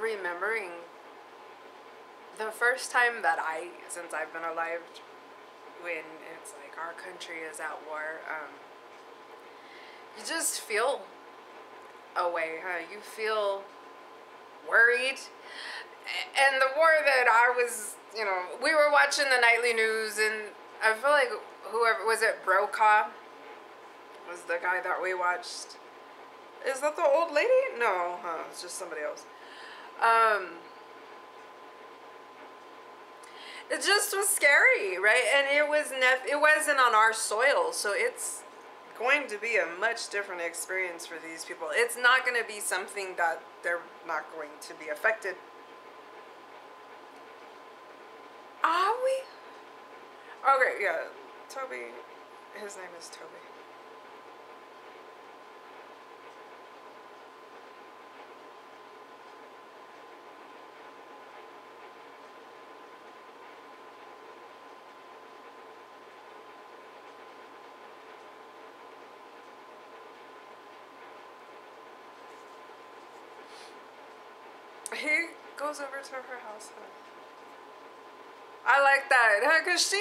remembering the first time that I, since I've been alive, when it's like our country is at war, um, you just feel a way, huh? You feel worried. And the war that I was, you know, we were watching the nightly news, and I feel like whoever, was it Brokaw? Was the guy that we watched. Is that the old lady? No, huh, it's just somebody else. Um, it just was scary, right? And it was nef it wasn't on our soil, so it's going to be a much different experience for these people. It's not going to be something that they're not going to be affected. Are we? Okay, yeah, Toby. His name is Toby. He goes over to her house. I like that, because she,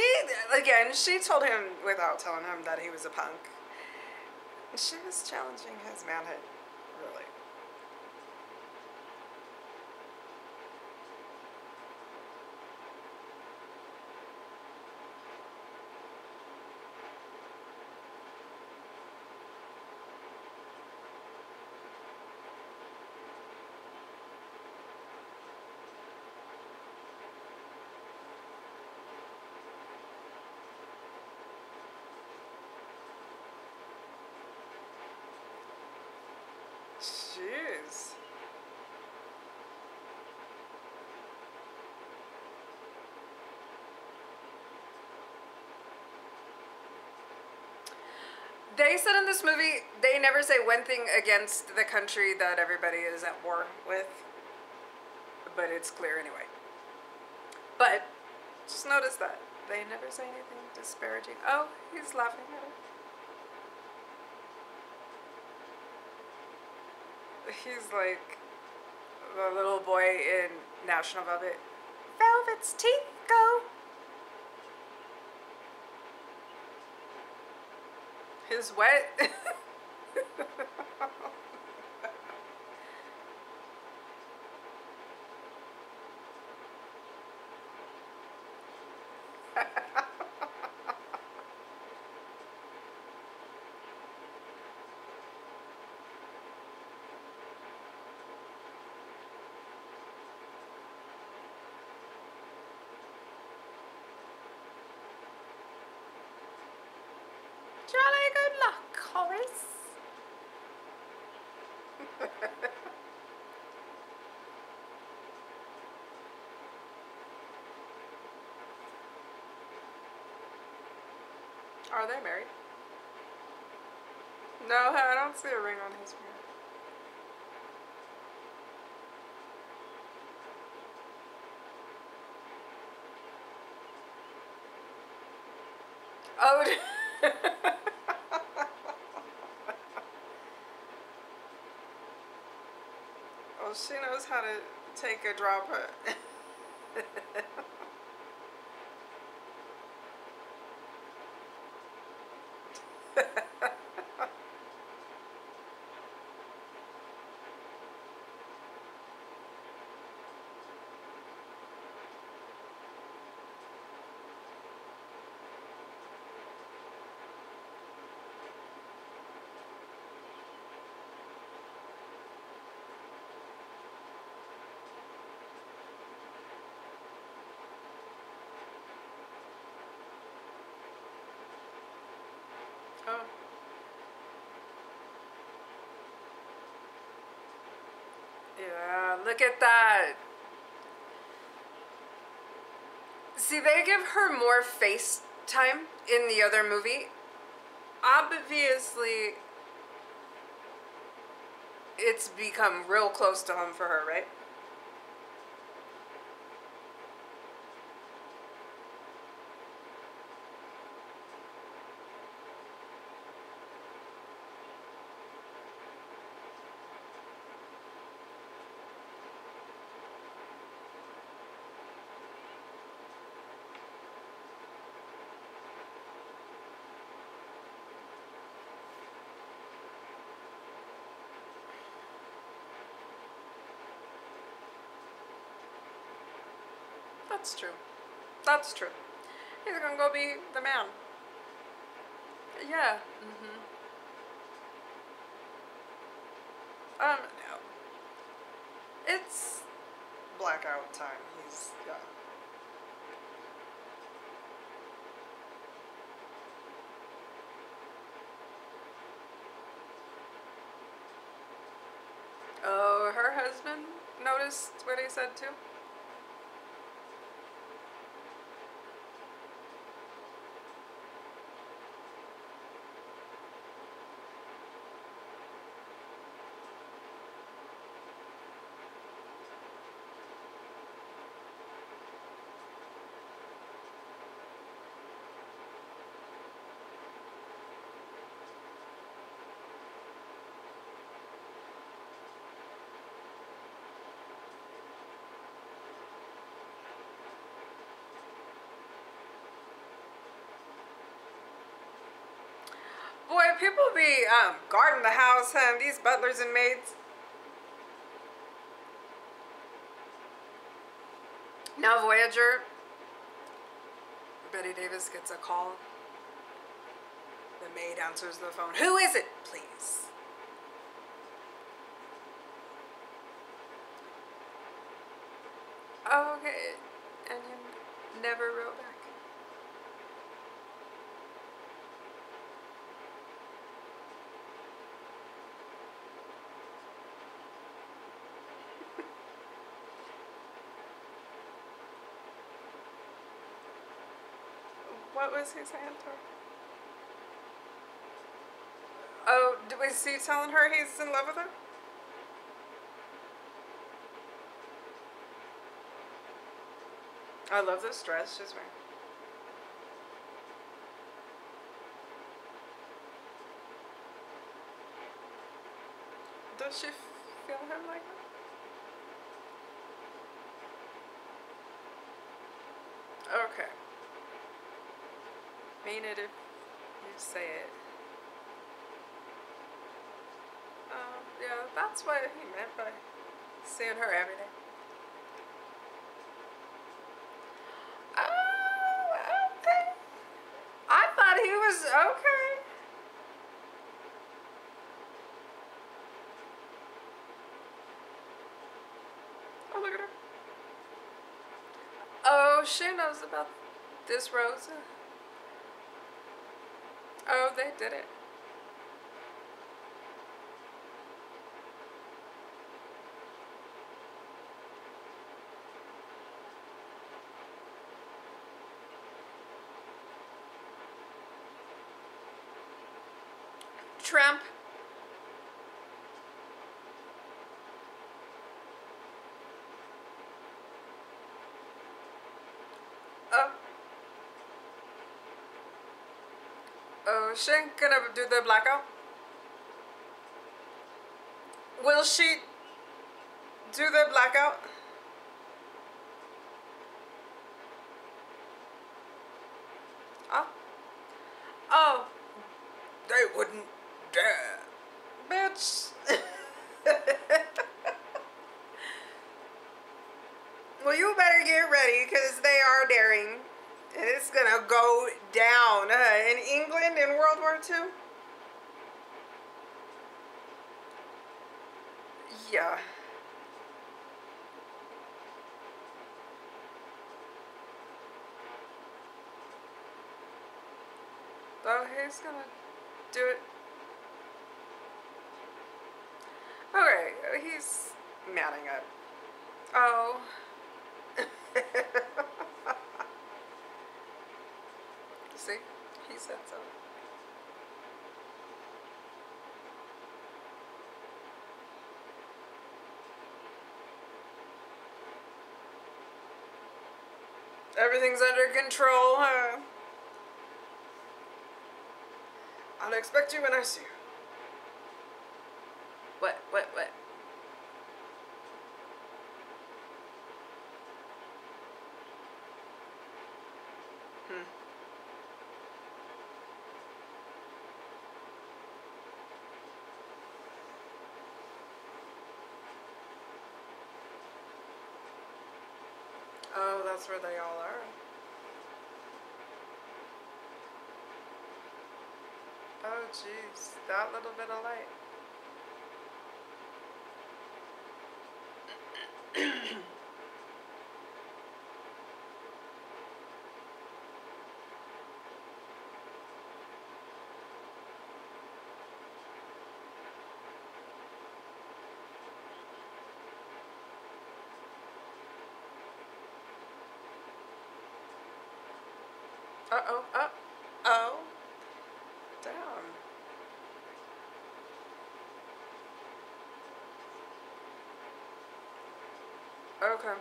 again, she told him without telling him that he was a punk. She was challenging his manhood, really. Jeez. They said in this movie, they never say one thing against the country that everybody is at war with. But it's clear anyway. But, just notice that. They never say anything disparaging. Oh, he's laughing at it. He's like the little boy in National Velvet. Velvet's teeth go. His wet. Jolly good luck, Horace. Are they married? No, I don't see a ring on his finger. Oh, she knows how to take a drop. Oh. Yeah, look at that. See, they give her more face time in the other movie. Obviously, it's become real close to home for her, right? That's true. That's true. He's gonna go be the man. Yeah. Mm-hmm. Um, no. It's blackout time. He's, yeah. Oh, her husband noticed what he said too? Boy, people be um, guarding the house, huh? These butlers and maids. Now Voyager, Bette Davis gets a call. The maid answers the phone. Who is it, please? Oh, okay. And he never wrote back. What was his answer? Was he telling her he's in love with her? I love this dress she's wearing. Does she feel him like that? Okay. Mean it if you say it. Um, yeah, that's what he meant by seeing her every day. Oh, okay. I thought he was okay. Oh, look at her. Oh, she knows about this Rosa. Oh, they did it. Tramp. Oh. Oh, she ain't gonna do the blackout. Will she do the blackout? Oh. Oh. They wouldn't dare. Bitch. Well, you better get ready, because they are daring. And it's gonna go down uh, in England in World War Two. Yeah. Oh, he's gonna do it. Okay, he's mounting up. Oh. See, he said so. Everything's under control, huh? I'll expect you when I see you. What, what, what? Hmm. Oh, that's where they all are. Oh, jeez, that little bit of light. Uh-oh, uh oh. Damn. Okay.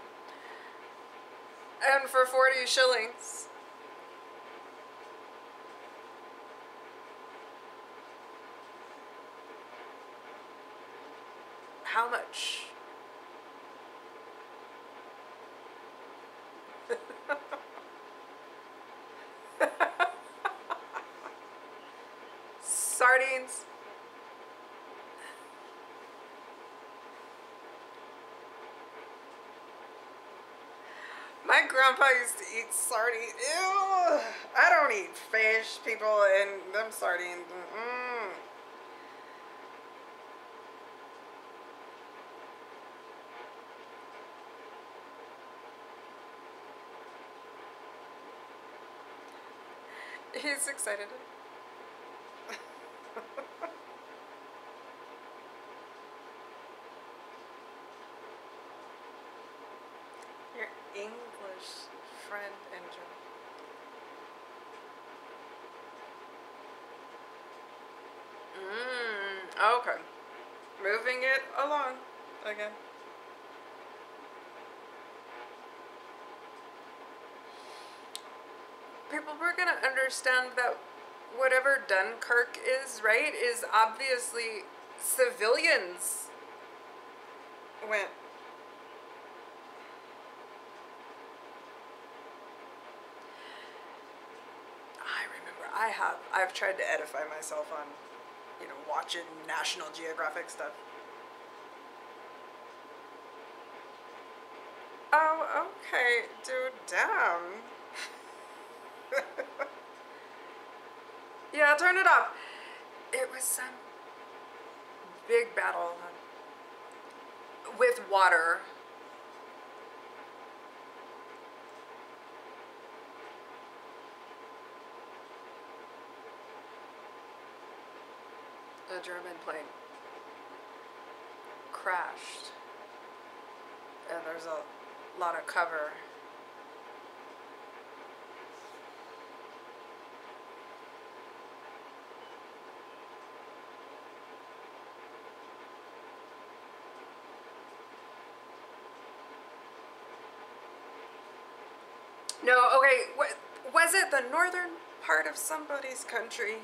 And for forty shillings. How much? Sardines. My grandpa used to eat sardines. Ew! I don't eat fish, people, and them sardines. Mm-mm. He's excited. Friend and John. Mmm. Okay. Moving it along again. People were going to understand that whatever Dunkirk is, right, is obviously civilians went. I remember, I have, I've tried to edify myself on, you know, watching National Geographic stuff. Oh, okay, dude, damn. Yeah, turn it off. It was some big battle with water. A German plane crashed, and there's a lot of cover. No, okay, what, was it the northern part of somebody's country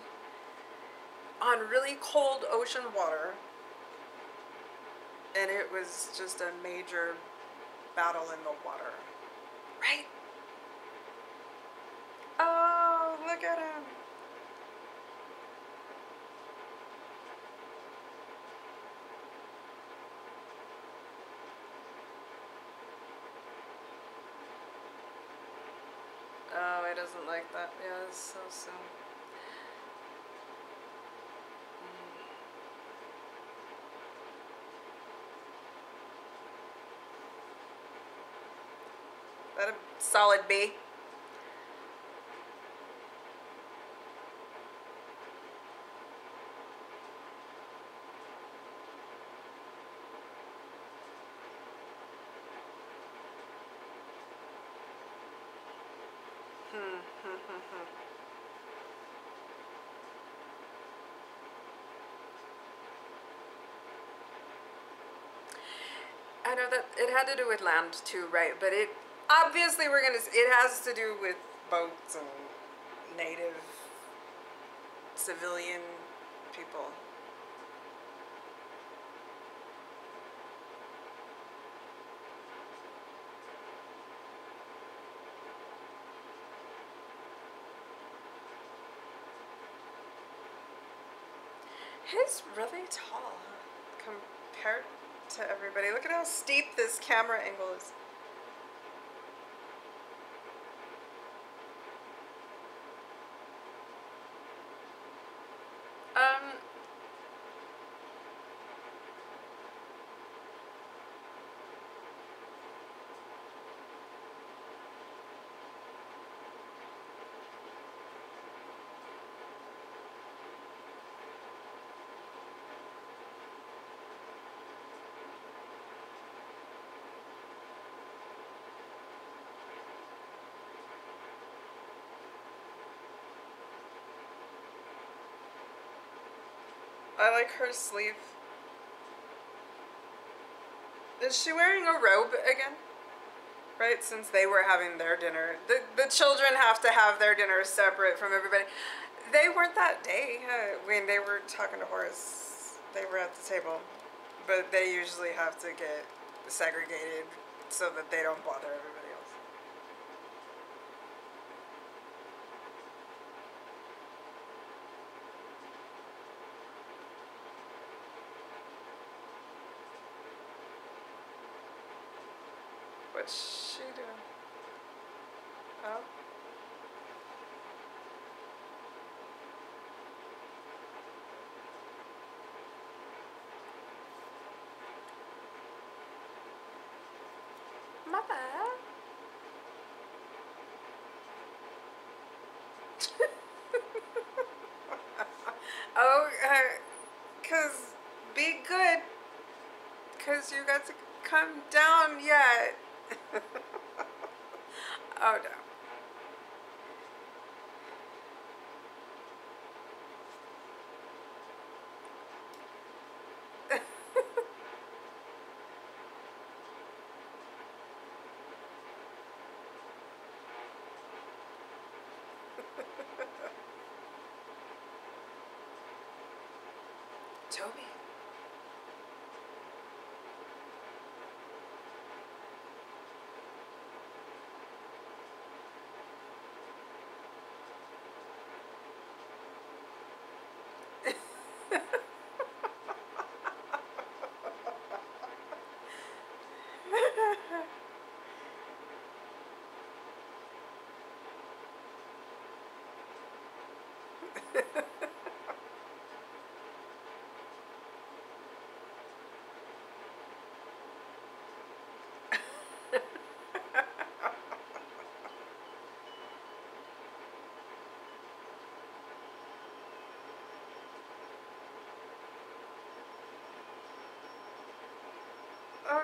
on really cold ocean water, and it was just a major battle in the water, right? Oh, look at him. Oh, it doesn't like that. Yeah, it's so soon. Mm. That a solid B. I know that it had to do with land too, right? But it obviously we're gonna. It has to do with boats and native civilian people. He's really tall compared to everybody. Look at how steep this camera angle is. Um. I like her sleeve. Is she wearing a robe again? Right, since they were having their dinner. The, the children have to have their dinner separate from everybody. They weren't that day uh, when they were talking to Horace. They were at the table. But they usually have to get segregated so that they don't bother everybody. What's she doing? Oh. Mother. Oh, uh, cause be good. Cause you got to come down yet. Oh no. Toby.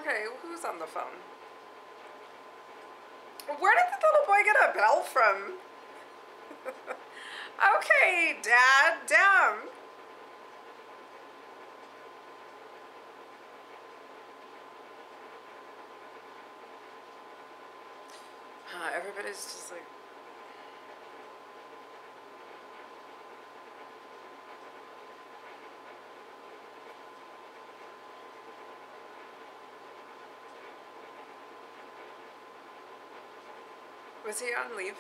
Okay, who's on the phone? Where did the little boy get a bell from? Okay, Dad, damn. Huh, everybody's just like... Was he on leave?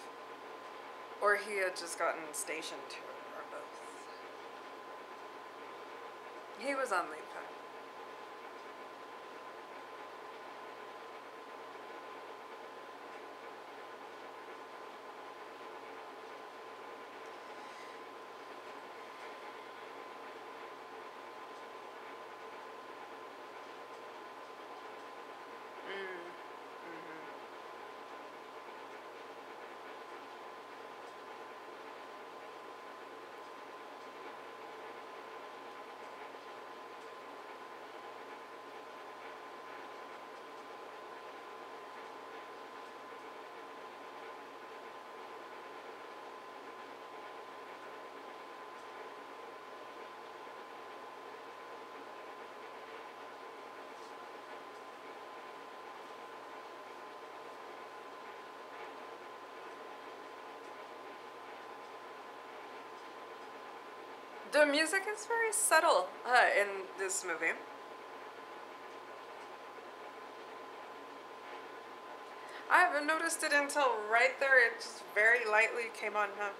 Or he had just gotten stationed to it, or both. He was on leave time. The music is very subtle uh, in this movie. I haven't noticed it until right there. It just very lightly came on, huh?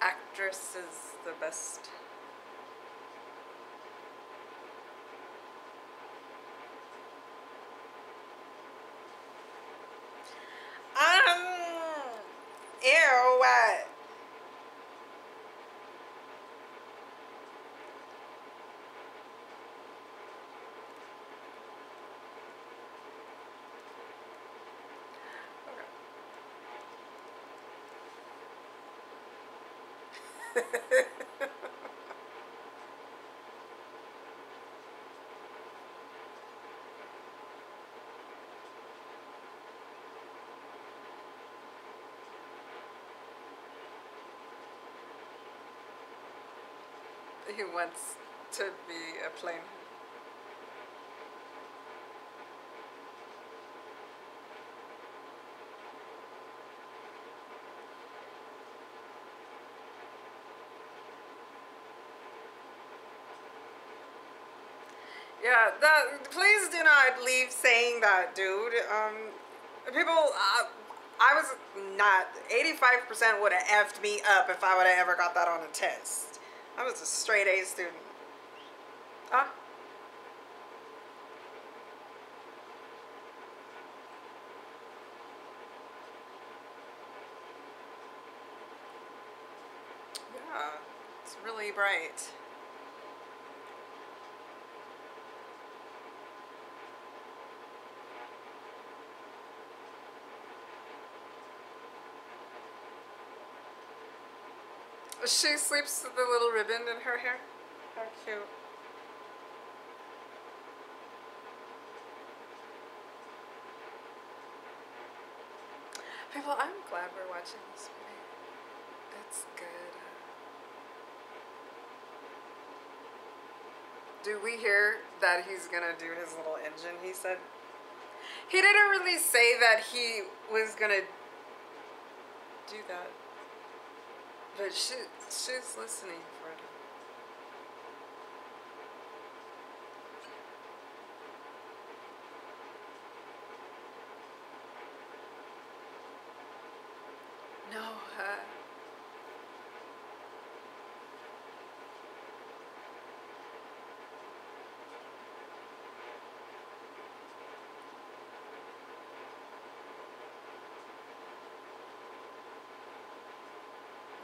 Actress is the best. He wants to be a plane. Yeah, that, please do not leave saying that, dude. Um, people, uh, I was not, eighty-five percent would have effed me up if I would have ever got that on a test. I was a straight A student. Huh? Yeah, it's really bright. She sleeps with the little ribbon in her hair. How cute. People, I'm glad we're watching this movie. It's good. Do we hear that he's gonna do his little engine, he said? He didn't really say that he was gonna do that, but she, she's listening for it. No, huh?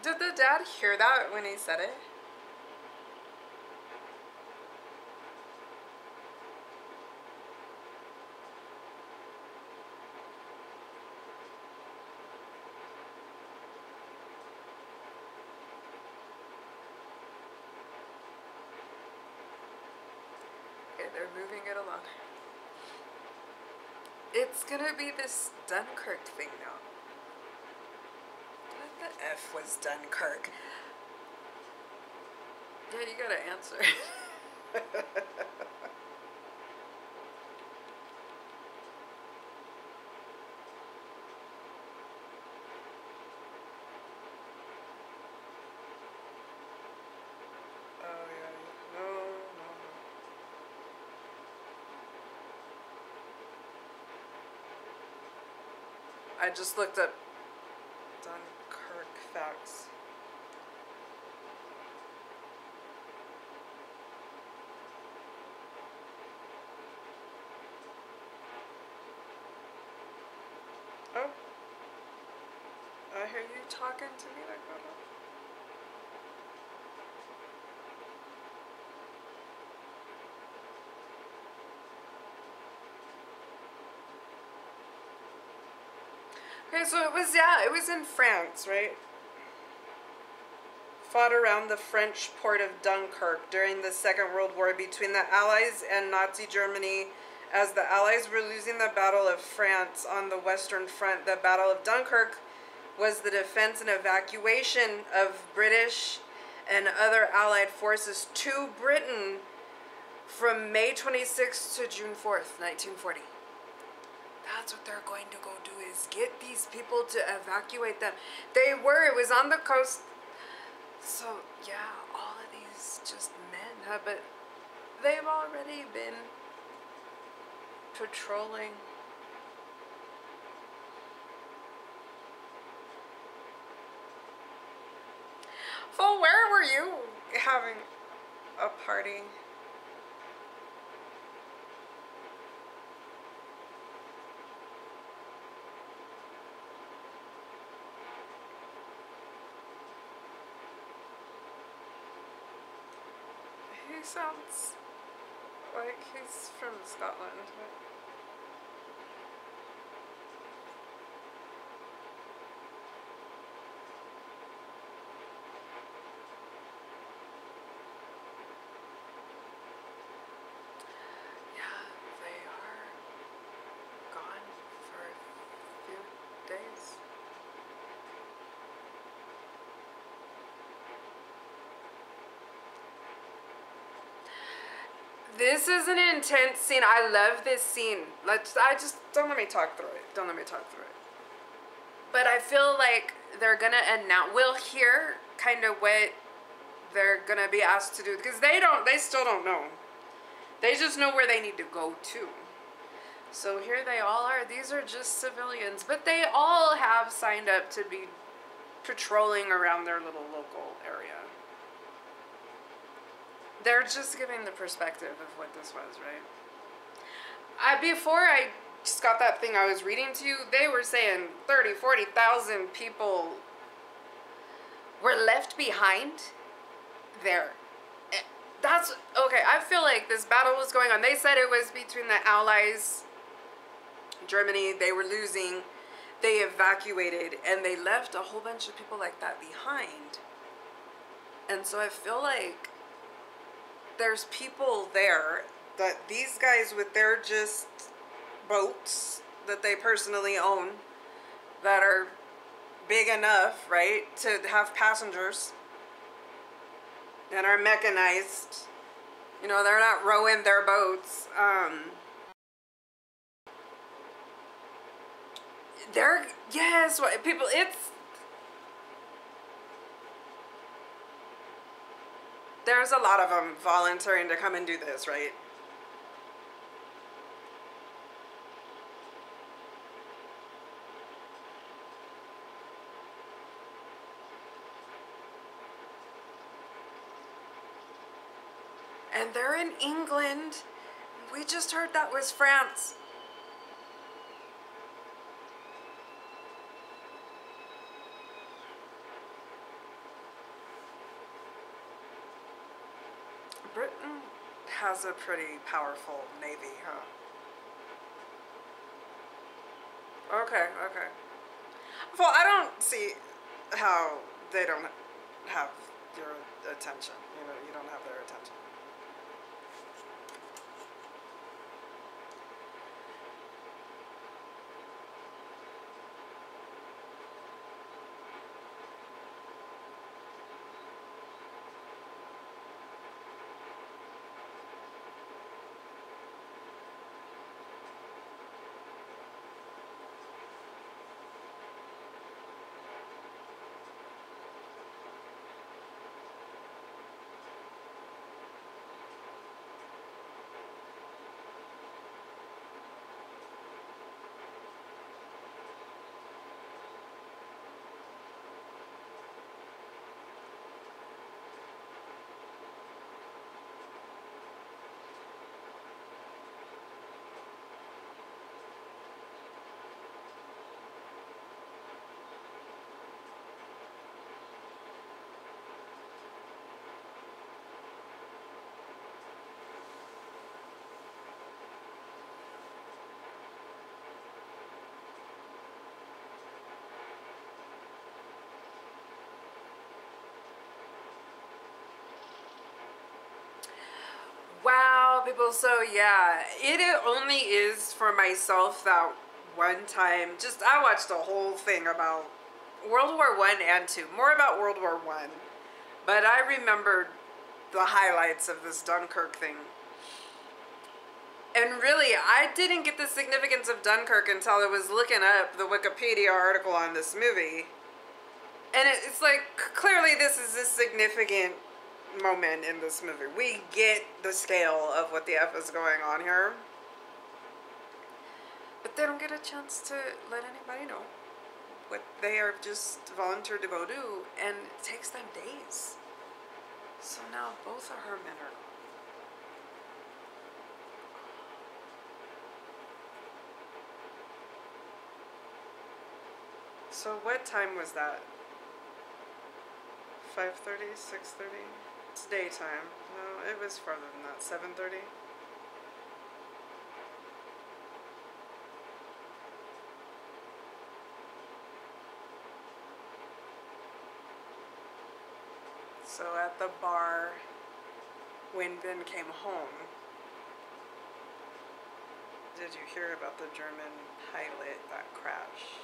Did the dad hear that when he said it? Okay, they're moving it along. It's gonna be this Dunkirk thing now. F was Dunkirk. Yeah, you gotta answer. Oh yeah, no, no. I just looked up Dunkirk facts. Oh, I hear you talking to me like that. Okay, so it was, yeah, it was in France, right? Fought around the French port of Dunkirk during the Second World War between the Allies and Nazi Germany. As the Allies were losing the Battle of France on the Western Front, the Battle of Dunkirk was the defense and evacuation of British and other Allied forces to Britain from May twenty-sixth to June fourth, nineteen forty. That's what they're going to go do, is get these people to evacuate them. They were, it was on the coast. So yeah, all of these just men, huh? But they've already been patrolling. Well, where were you having a party? He sounds like he's from Scotland. Yeah, they are gone for a few days. This is an intense scene. I love this scene. Let's, I just, don't let me talk through it. Don't let me talk through it. But I feel like they're going to announce, we'll hear kind of what they're going to be asked to do. Because they don't, they still don't know. They just know where they need to go to. So here they all are. These are just civilians. But they all have signed up to be patrolling around their little local area. They're just giving the perspective of what this was, right? I, before I just got that thing I was reading to you, they were saying thirty, forty thousand people were left behind there. That's, okay, I feel like this battle was going on. They said it was between the Allies, Germany, they were losing. They evacuated, and they left a whole bunch of people like that behind. And so I feel like there's people there that these guys with their just boats that they personally own that are big enough, right, to have passengers and are mechanized. You know, they're not rowing their boats. Um, They're, yes, people, it's, there's a lot of them volunteering to come and do this, right? And they're in England. We just heard that was France. Britain has a pretty powerful navy, huh? Okay, okay. Well, I don't see how they don't have your attention. You know, you don't have their attention. Wow, people, so yeah, it only is for myself that one time. Just, I watched a whole thing about World War One and Two, more about World War One, but I remembered the highlights of this Dunkirk thing. And really, I didn't get the significance of Dunkirk until I was looking up the Wikipedia article on this movie. And it's like, clearly this is a significant moment in this movie. We get the scale of what the F is going on here, but they don't get a chance to let anybody know what they are just volunteered to go do, and it takes them days. So now both of her men are gone. So what time was that? five thirty, six thirty? It's daytime. No, it was farther than that. seven thirty? So at the bar, when Ben came home, did you hear about the German pilot that crashed?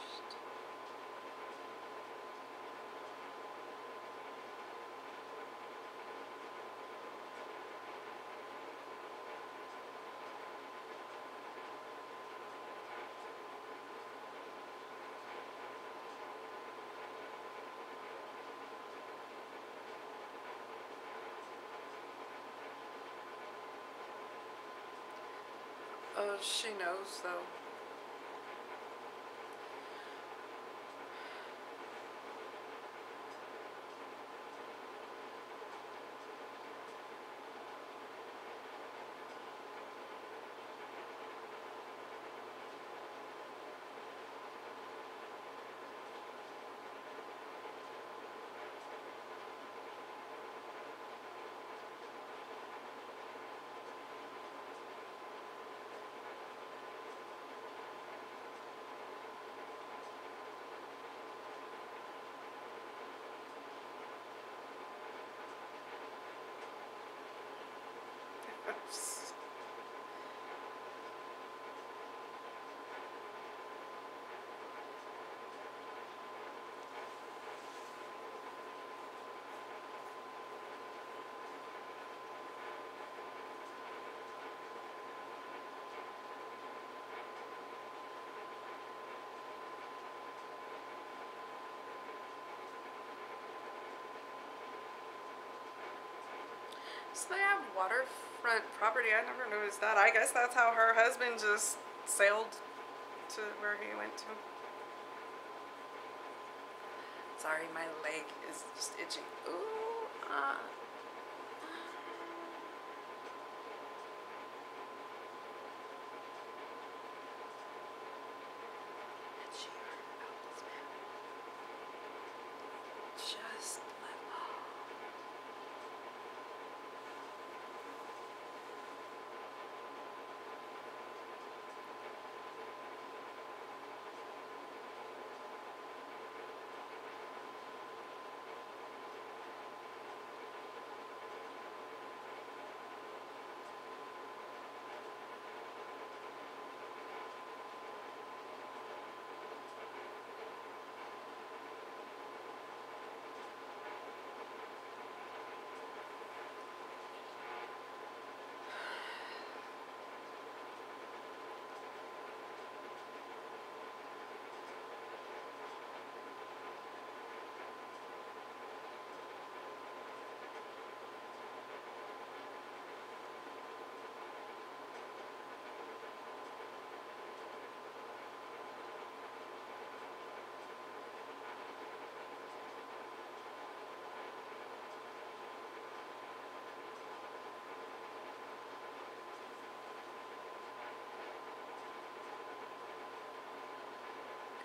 She knows, though. So they have waterfront property. I never noticed that. I guess that's how her husband just sailed to where he went to. Sorry, my leg is just itching. Ooh, ah. Uh.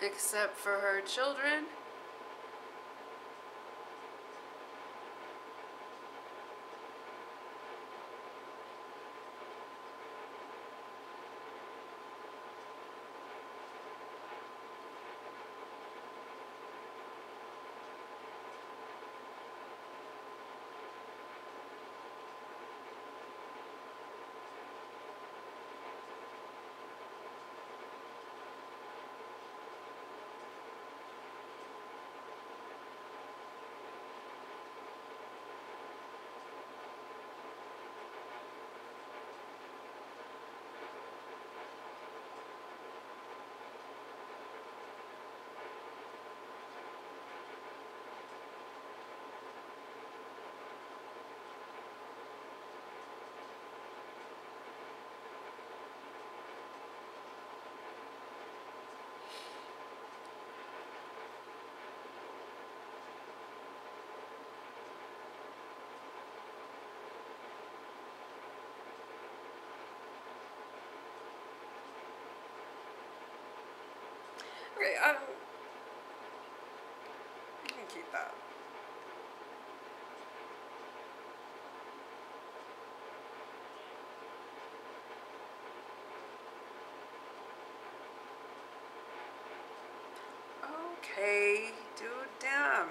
Except for her children. Okay, um, you can keep that. Okay, dude, damn.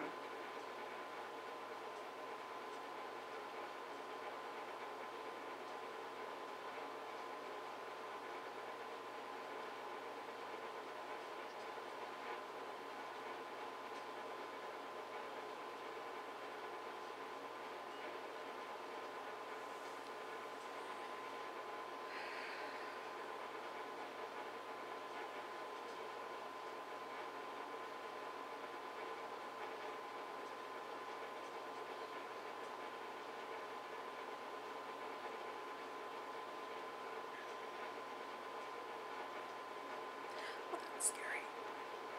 Scary.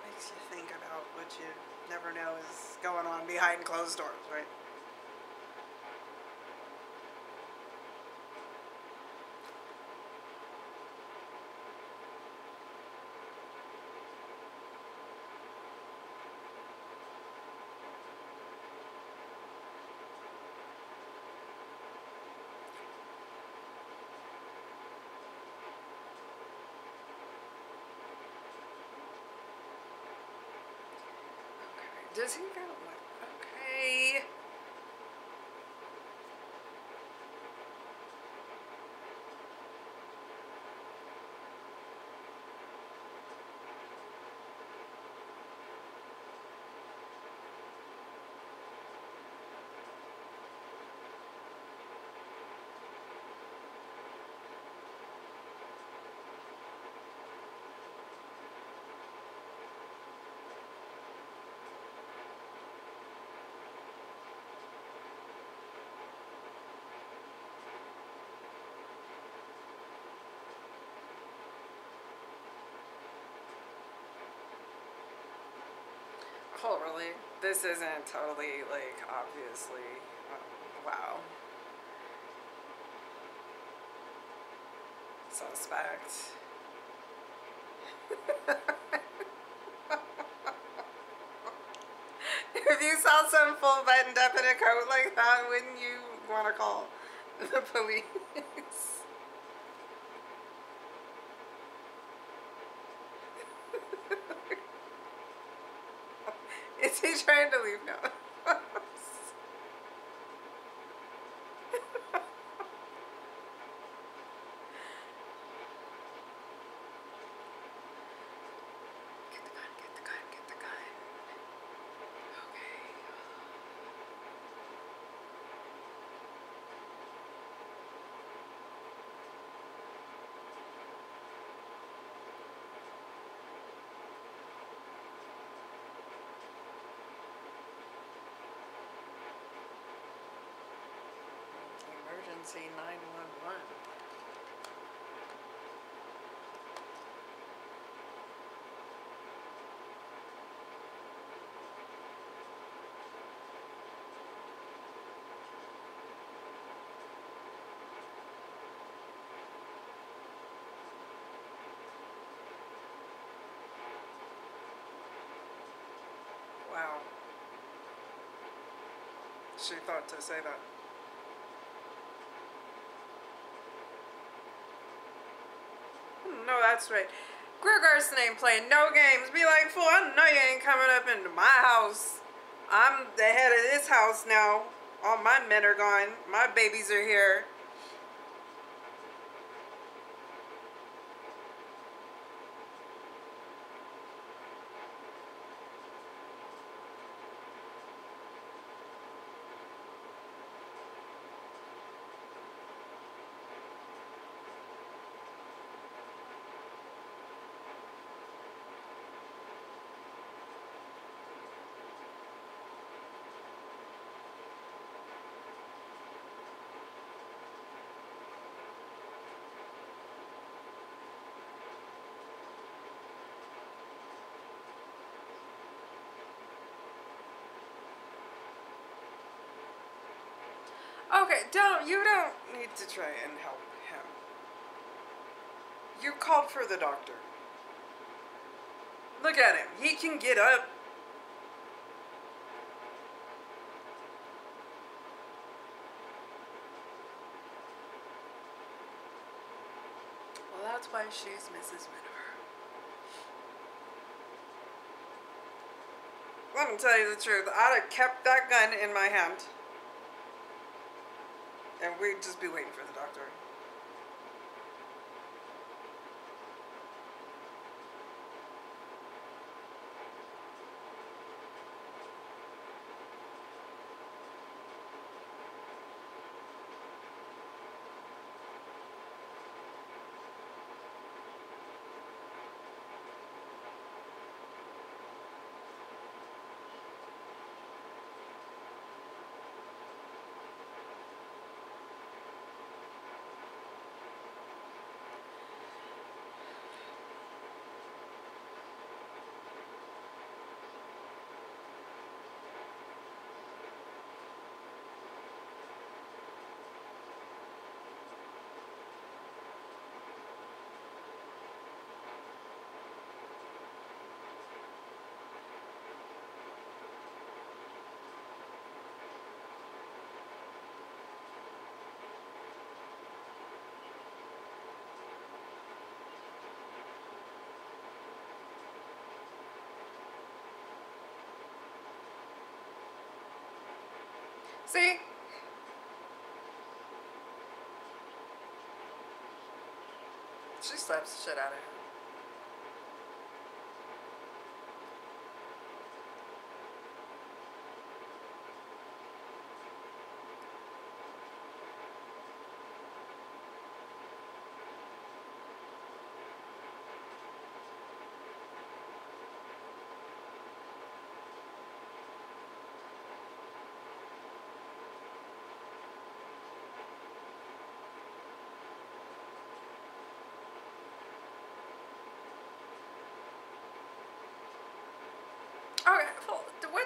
Makes you think about what you never know is going on behind closed doors, right? Does he go? Okay. horribly. This isn't totally, like, obviously, um, wow. Suspect. If you saw some full buttoned up in a coat like that, wouldn't you want to call the police? Is he trying to leave now? nine one one. Wow. She thought to say that. No, that's right. Greer Garson ain't playing no games. Be like, fool, I know you ain't coming up into my house. I'm the head of this house now. All my men are gone. My babies are here. Okay, don't, you don't need to try and help him. You called for the doctor. Look at him, he can get up. Well, that's why she's Missus Miniver. Let me tell you the truth, I'd have kept that gun in my hand. And we'd just be waiting for the doctor. See? She slaps the shit out of him.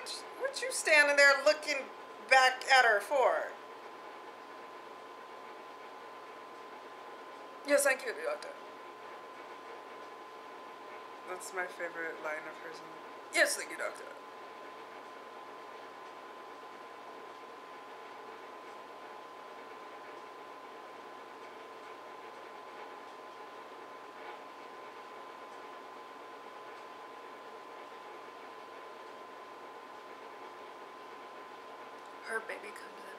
What, what you standing there looking back at her for? Yes, thank you, Doctor. That's my favorite line of hers. Yes, thank you, Doctor. Her baby comes in.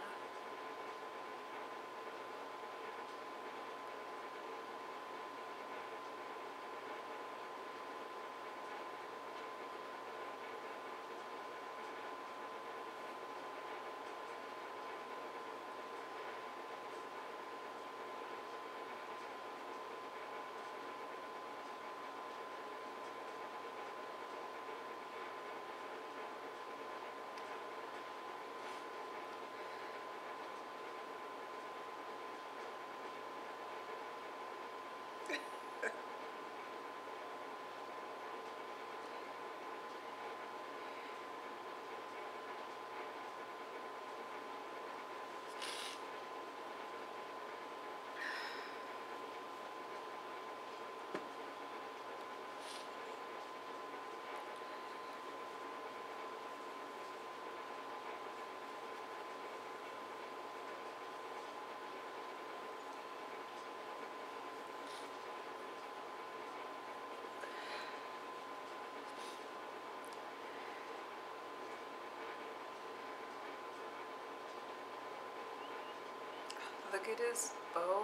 Look at his bow.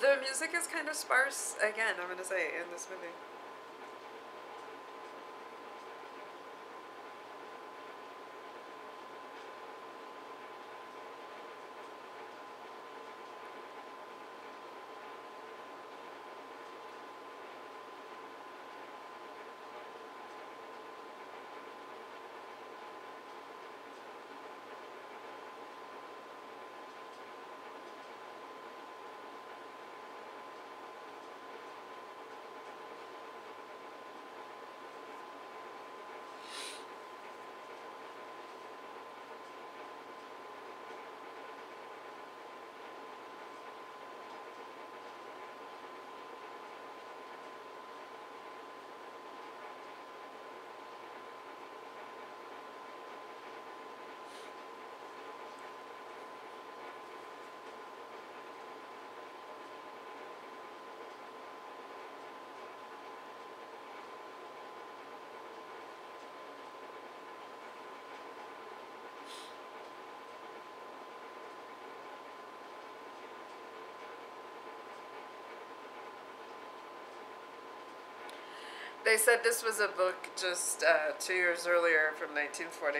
The music is kind of sparse, again, I'm going to say, in this movie. They said this was a book just uh, two years earlier from nineteen forty.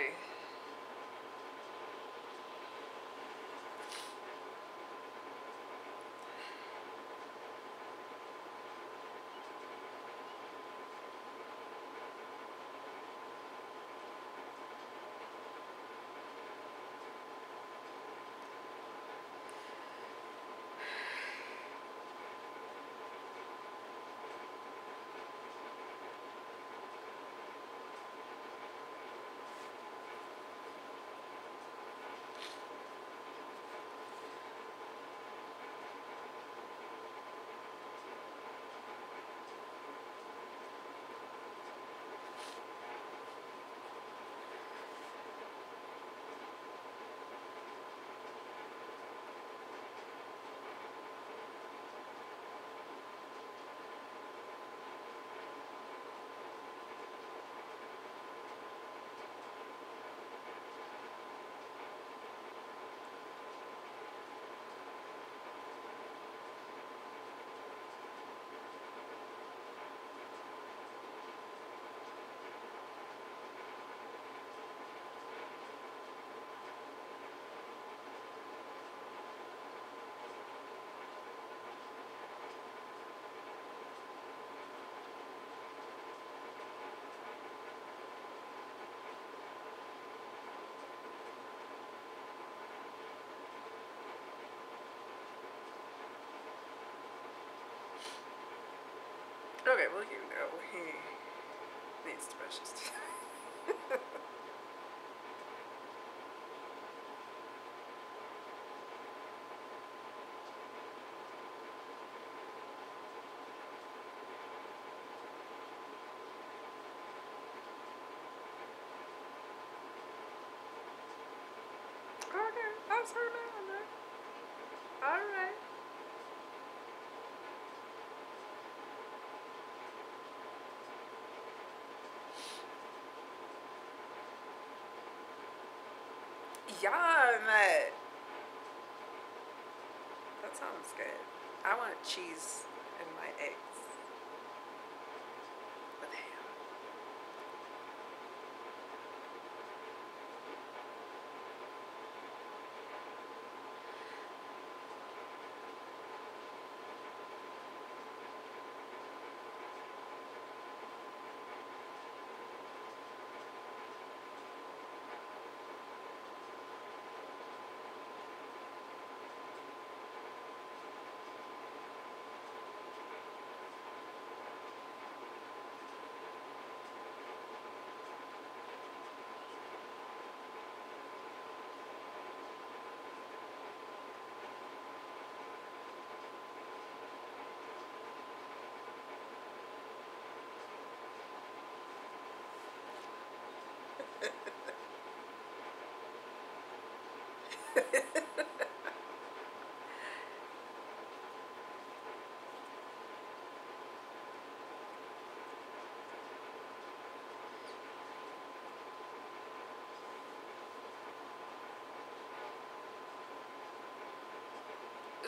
Okay, well, you know, he needs to brush his teeth. Okay, that's her man, right? All right. Yum! That sounds good. I want cheese in my eggs. With ham.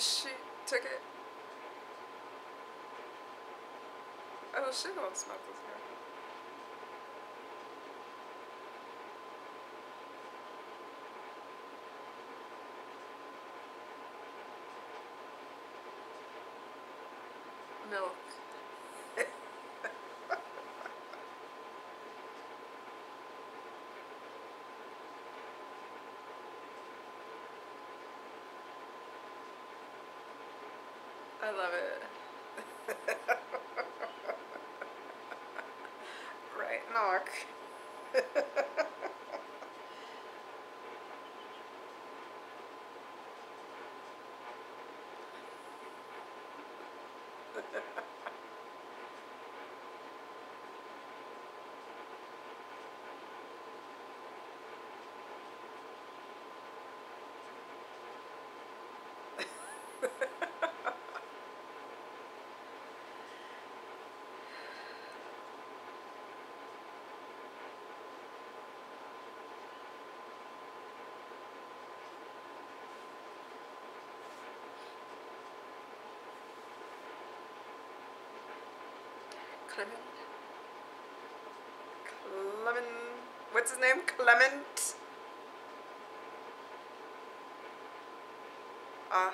She took it. Oh, she gonna smoke this girl. Milk. I love it. Right knock. Clement. Clement. What's his name? Clement. Ah.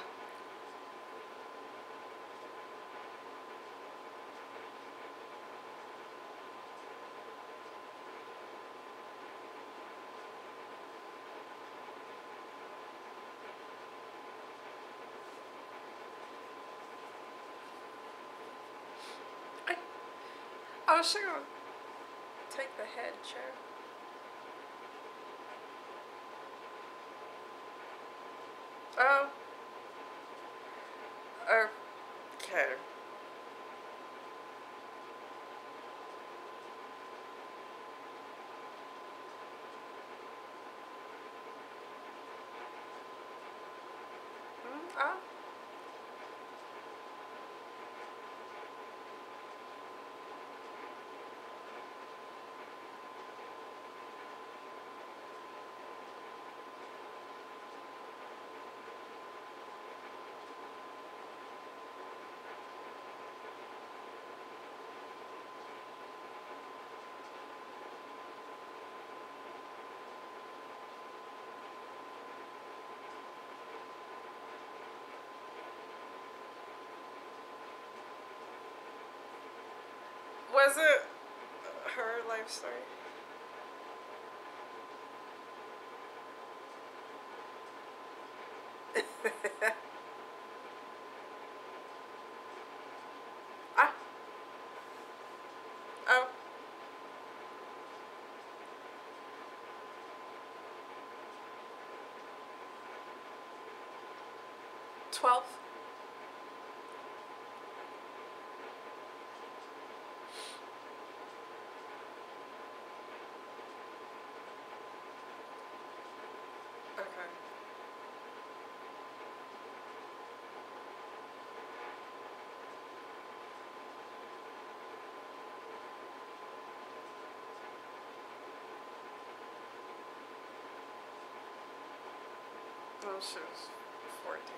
Oh, she's gonna take the head chair. Oh. Okay. Mm, oh. Was it her life story? Ah. twelve. Oh, she was fourteen.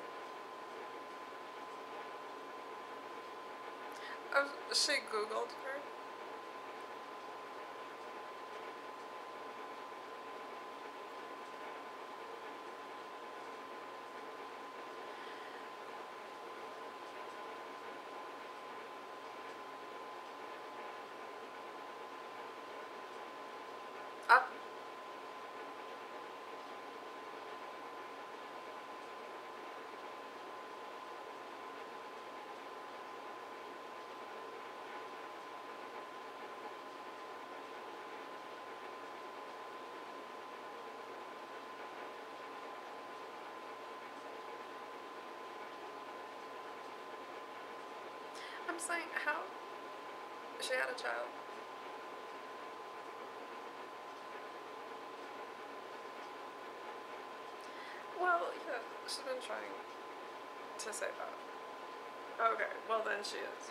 Oh, she Googled her. Like how she had a child. Well, yeah, she's been trying to say that. Okay, well then she is.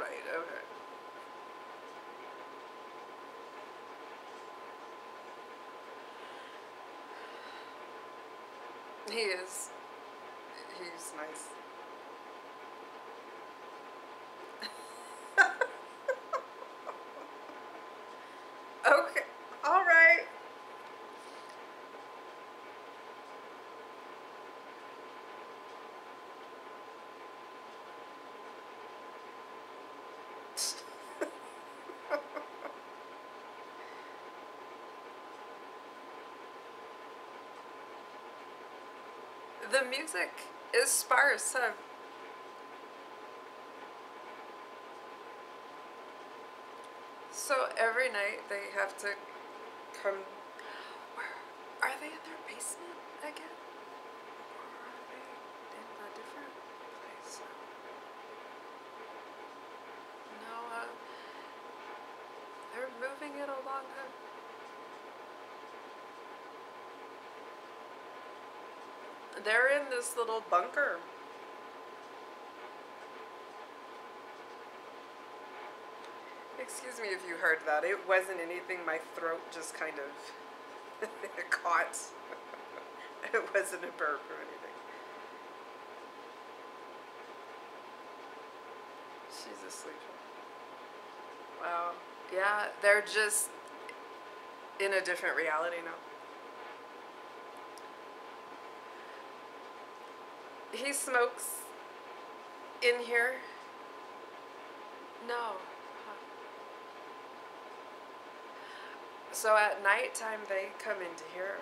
Right, okay. He is. He's nice. Okay. All right. The music is sparse, so so every night they have to come. Where are they? In their basement again? Or are they in a different place? No, uh, they're moving it along the. They're in this little bunker. Excuse me if you heard that. It wasn't anything. My throat just kind of caught. It wasn't a burp or anything. She's asleep. Wow. Yeah, they're just in a different reality now. He smokes in here? No. Huh. So at nighttime they come into here.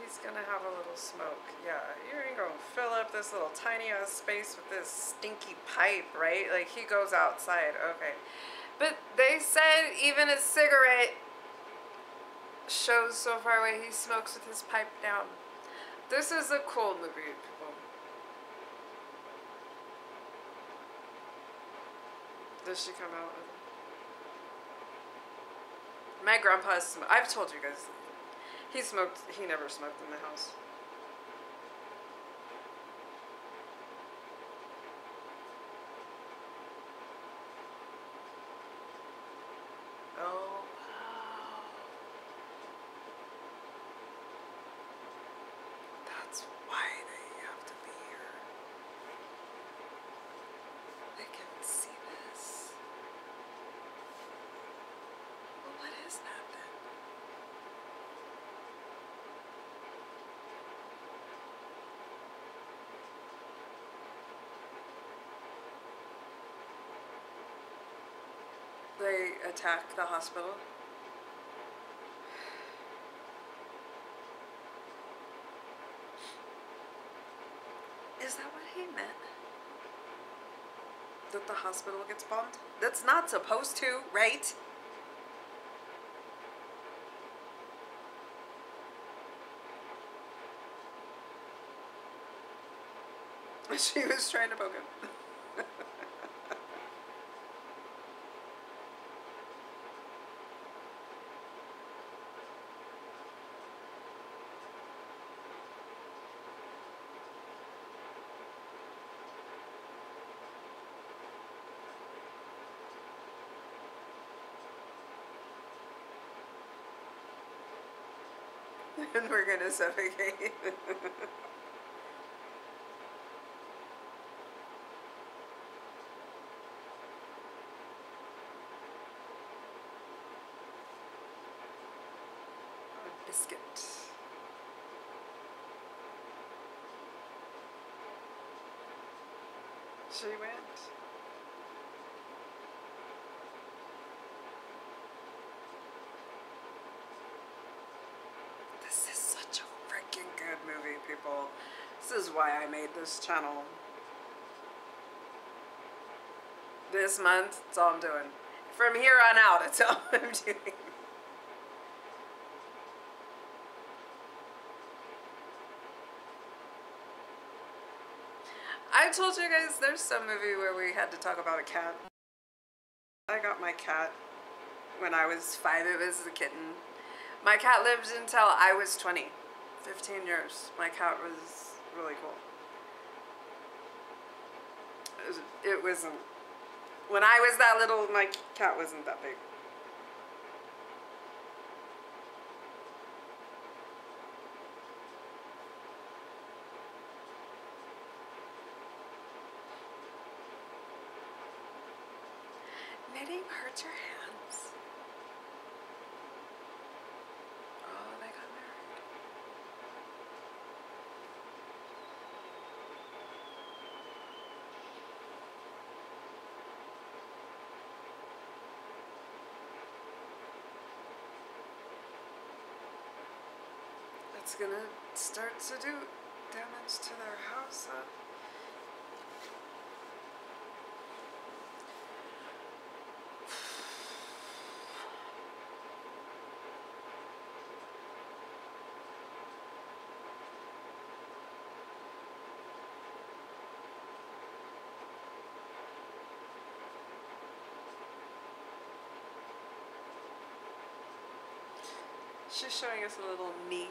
He's gonna have a little smoke. Yeah, you ain't gonna fill up this little tiny ass space with this stinky pipe, right? Like he goes outside, okay. But they said even a cigarette shows so far away. He smokes with his pipe down. This is a cool movie, people. Does she come out with it? My grandpa smoked. I've told you guys. He smoked. He never smoked in the house. They attack the hospital. Is that what he meant? That the hospital gets bombed? That's not supposed to, right? She was trying to poke him. And we're going to suffocate. Biscuit. She went. This is such a freaking good movie, people. This is why I made this channel. This month, it's all I'm doing. From here on out, it's all I'm doing. I told you guys there's some movie where we had to talk about a cat. I got my cat when I was five. It was a kitten. My cat lived until I was twenty. fifteen years. My cat was really cool. It, was, it wasn't. When I was that little, my cat wasn't that big. Knitting hurts your hands. Oh, they got married. That's gonna start to do damage to their house. Huh? She's showing us a little knee.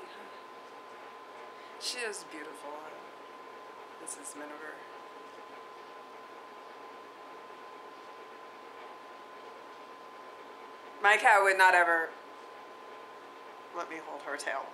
She is beautiful, Missus Miniver. My cat would not ever let me hold her tail.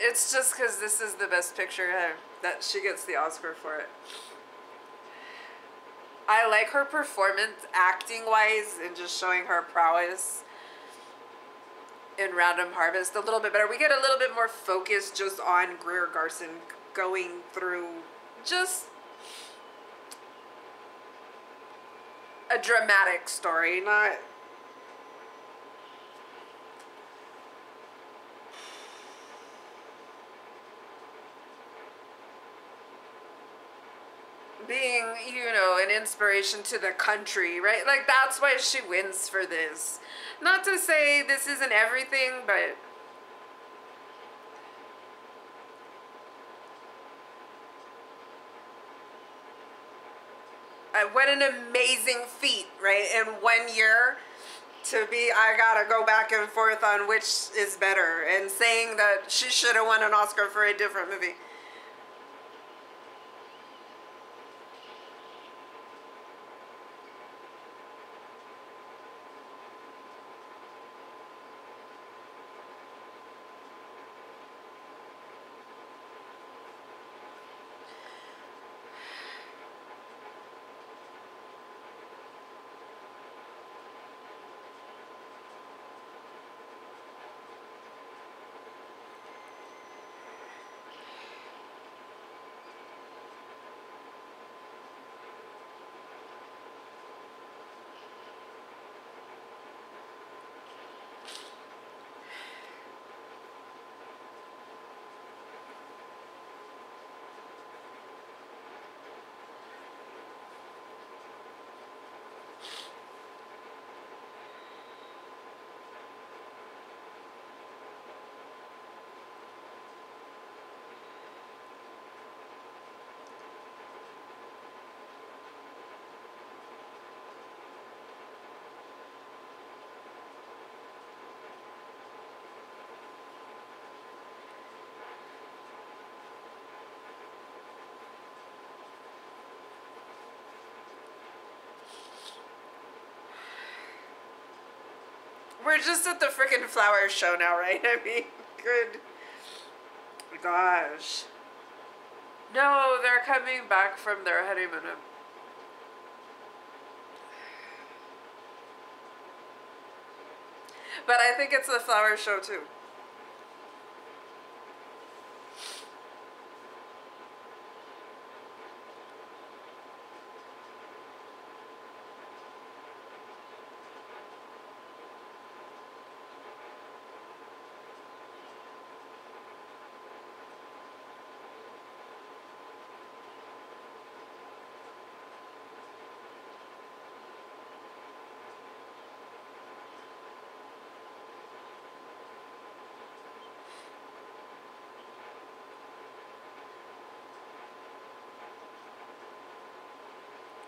It's just because this is the best picture uh, that she gets the Oscar for it. I like her performance acting-wise and just showing her prowess in Random Harvest a little bit better. We get a little bit more focus just on Greer Garson going through just a dramatic story, not... being, you know, an inspiration to the country, right? Like, that's why she wins for this. Not to say this isn't everything, but... Uh, what an amazing feat, right? In one year, to be, I gotta go back and forth on which is better, and saying that she should have won an Oscar for a different movie. We're just at the freaking flower show now, right? I mean, good gosh. No, they're coming back from their honeymoon. But I think it's the flower show too.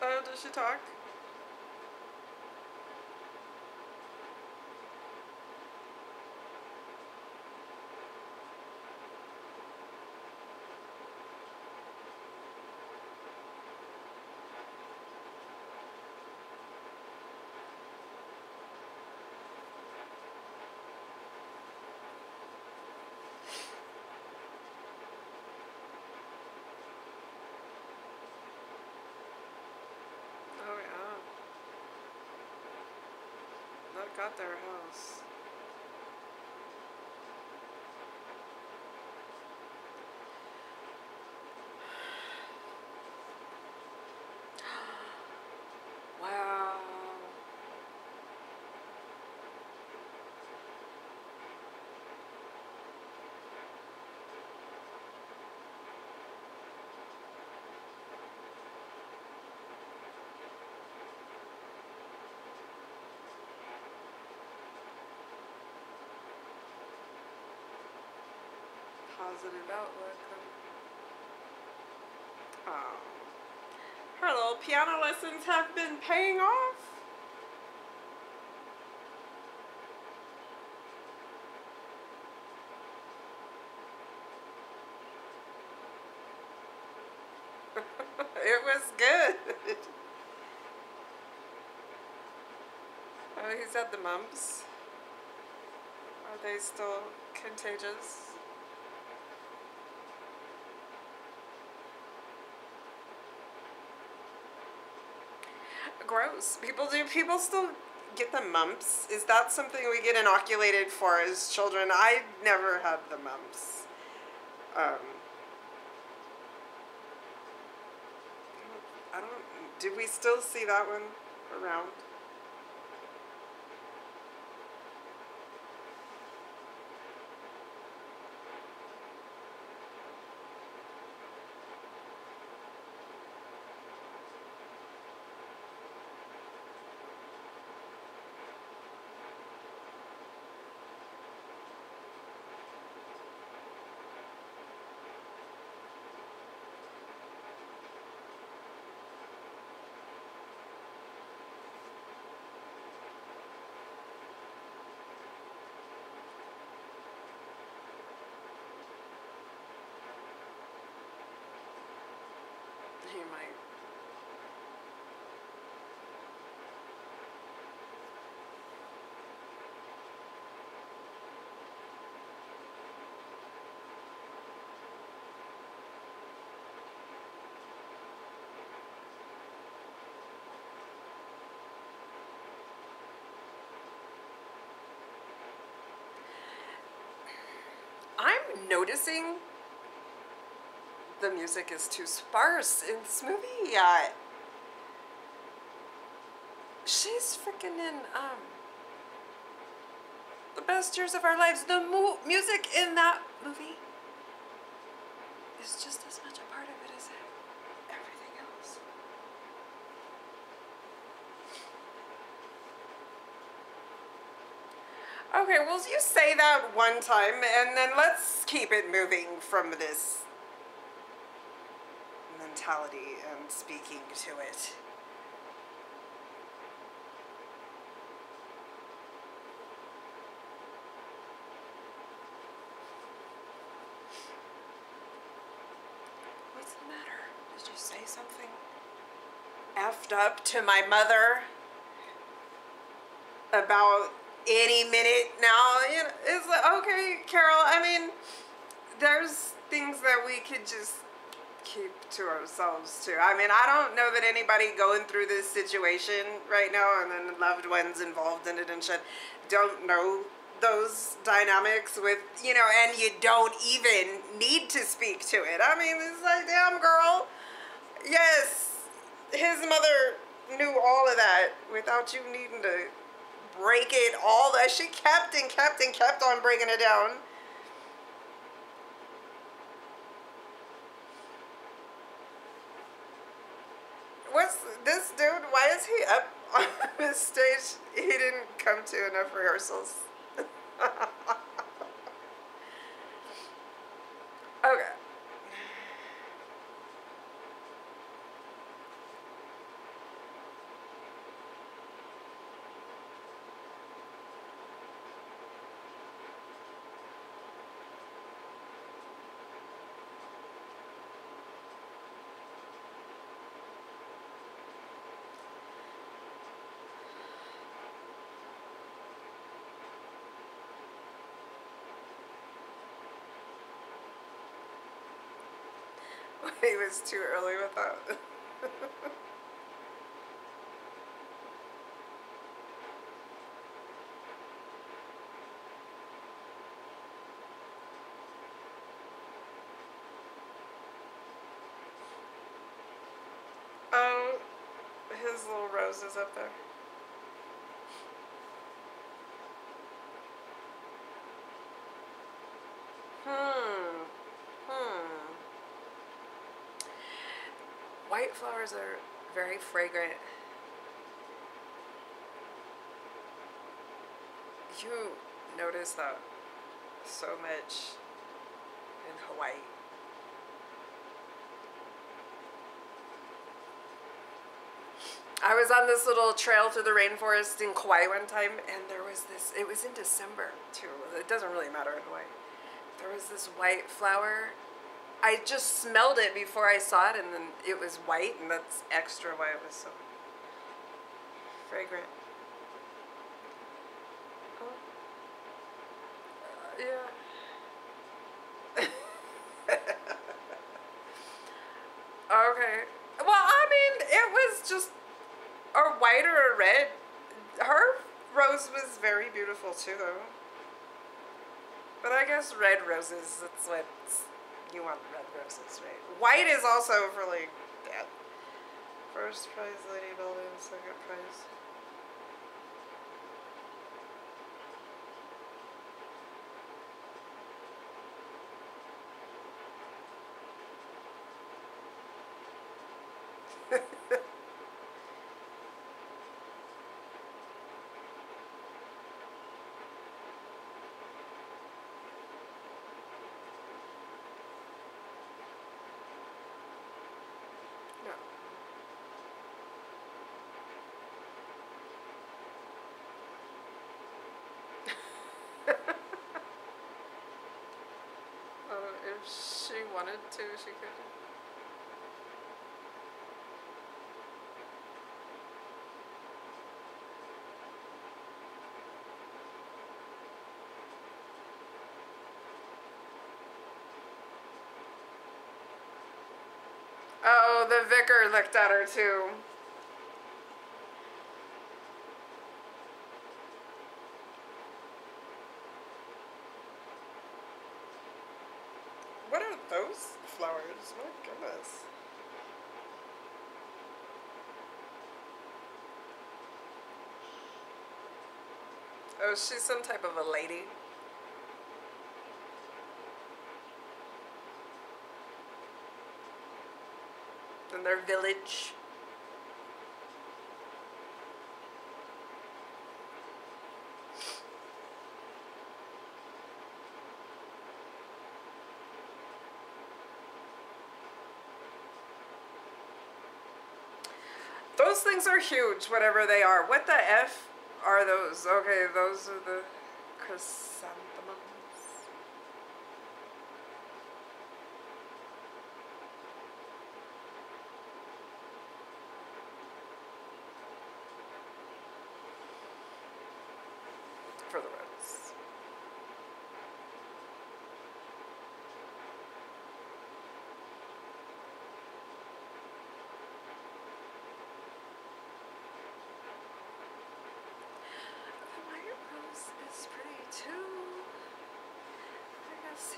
Oh, does she talk? Got their house. Wow. Positive outlook. Oh. Her little piano lessons have been paying off. It was good. Oh, he's at the mumps. Are they still contagious? Gross. People do people still get the mumps? Is that something we get inoculated for as children? I never had the mumps. Um, I don't, did we still see that one around? He might. I'm noticing the music is too sparse in this movie. Yeah. She's freaking in um, The Best Years of Our Lives. The mo music in that movie is just as much a part of it as everything else. Okay, well, you say that one time and then let's keep it moving from this mentality and speaking to it. What's the matter? Did you say something effed up to my mother about any minute now. You know, it's like, okay, Carol, I mean, there's things that we could just keep to ourselves too. I mean, I don't know that anybody going through this situation right now and then loved ones involved in it and shit don't know those dynamics with, you know, and you don't even need to speak to it. I mean, it's like, damn, girl. Yes, his mother knew all of that without you needing to break it all. That she kept and kept and kept on breaking it down. What's this dude? Why is he up on this stage? He didn't come to enough rehearsals. Okay. He was too early with that. Oh, his little rose is up there. White flowers are very fragrant. You notice that so much in Hawaii. I was on this little trail through the rainforest in Kauai one time, and there was this, it was in December too, it doesn't really matter in Hawaii. There was this white flower. I just smelled it before I saw it, and then it was white, and that's extra why it was so fragrant. Oh. Uh, yeah. Okay. Well, I mean, it was just a white or a red. Her rose was very beautiful, too, though. But I guess red roses, that's what... You want red roses, right? White is also for like that. First prize, Lady Building, second prize. If she wanted to, she could. Oh, the vicar looked at her too. Flowers, my goodness. Oh, she's some type of a lady. In their village. Those things are huge, whatever they are. What the F are those? Okay, those are the chrysanthemums.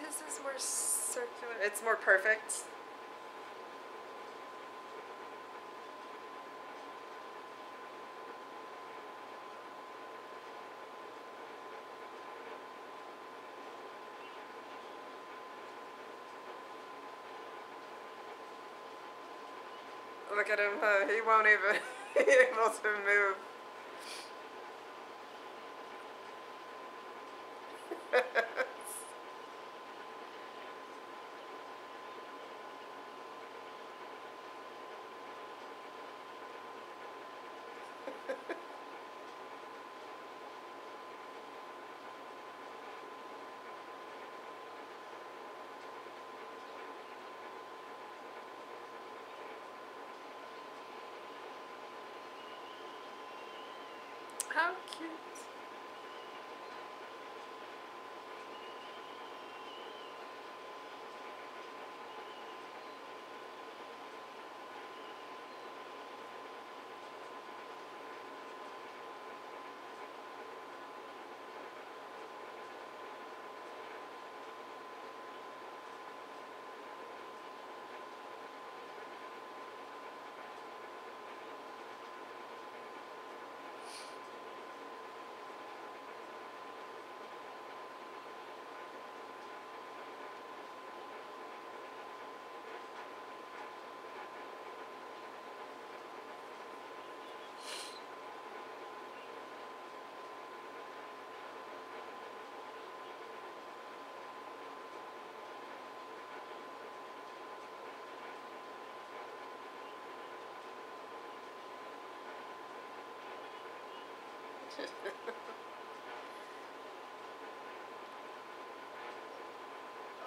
his is more circular. It's more perfect. Look at him, uh, he won't even be able to move. How cute.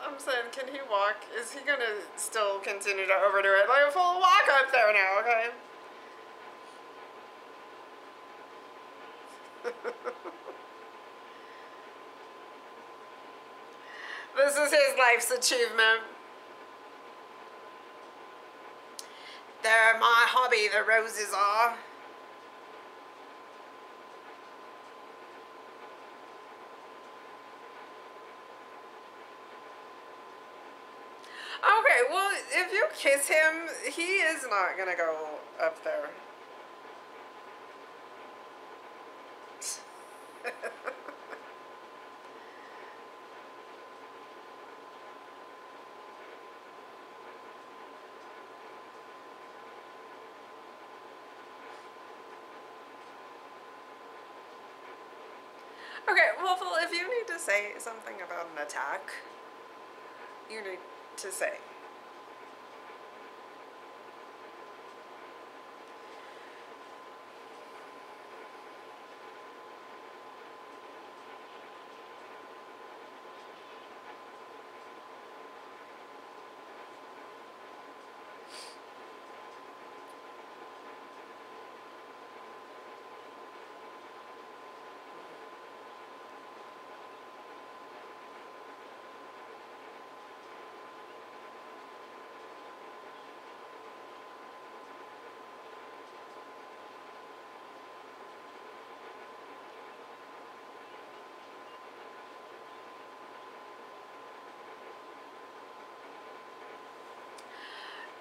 I'm saying, can he walk? Is he gonna still continue to overdo it? Like a full walk up there now, okay? This is his life's achievement. They're my hobby, the roses are. If you kiss him, he is not gonna go up there. Okay, Waffle, if you need to say something about an attack, you need to say.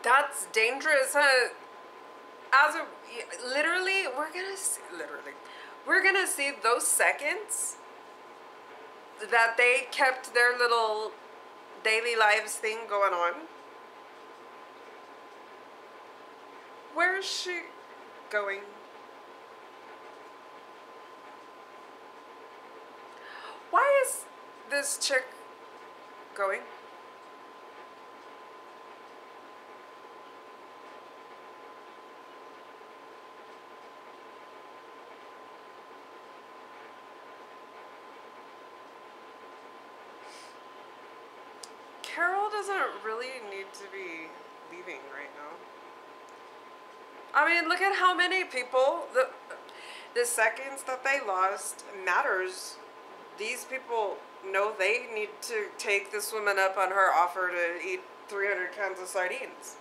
That's dangerous, huh? As a, literally, we're gonna see, literally, we're gonna see those seconds that they kept their little daily lives thing going on. Where is she going? Why is this chick going? To be leaving right now. I mean, look at how many people the the seconds that they lost matters. These people know they need to take this woman up on her offer to eat three hundred cans of sardines.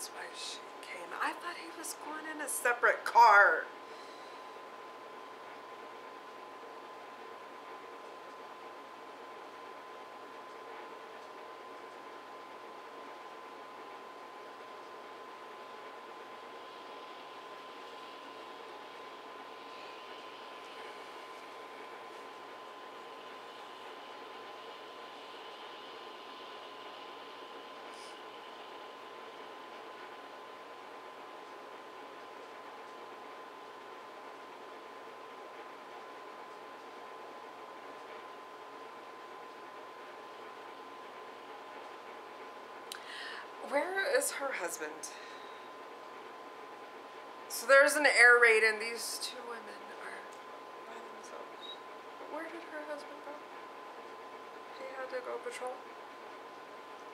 That's why she came. I thought he was going in a separate car. Where is her husband? So there's an air raid and these two women are by themselves. Where did her husband go? He had to go patrol.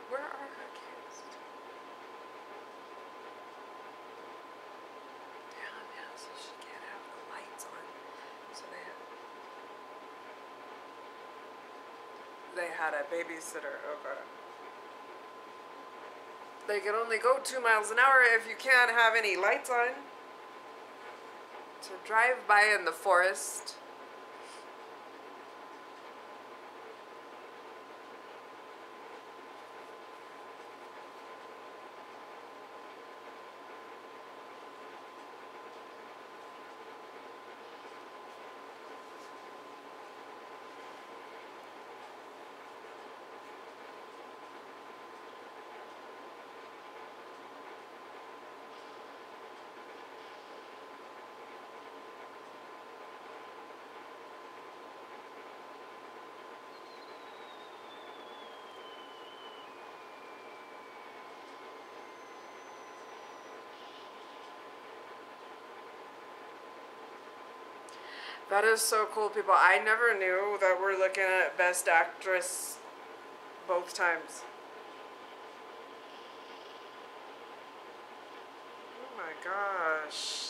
Where are her kids? Damn, yeah, so she can't have the lights on. So they had, they had a babysitter over. They can only go two miles an hour if you can't have any lights on. To drive by in the forest. That is so cool, people. I never knew that we're looking at Best Actress both times. Oh my gosh.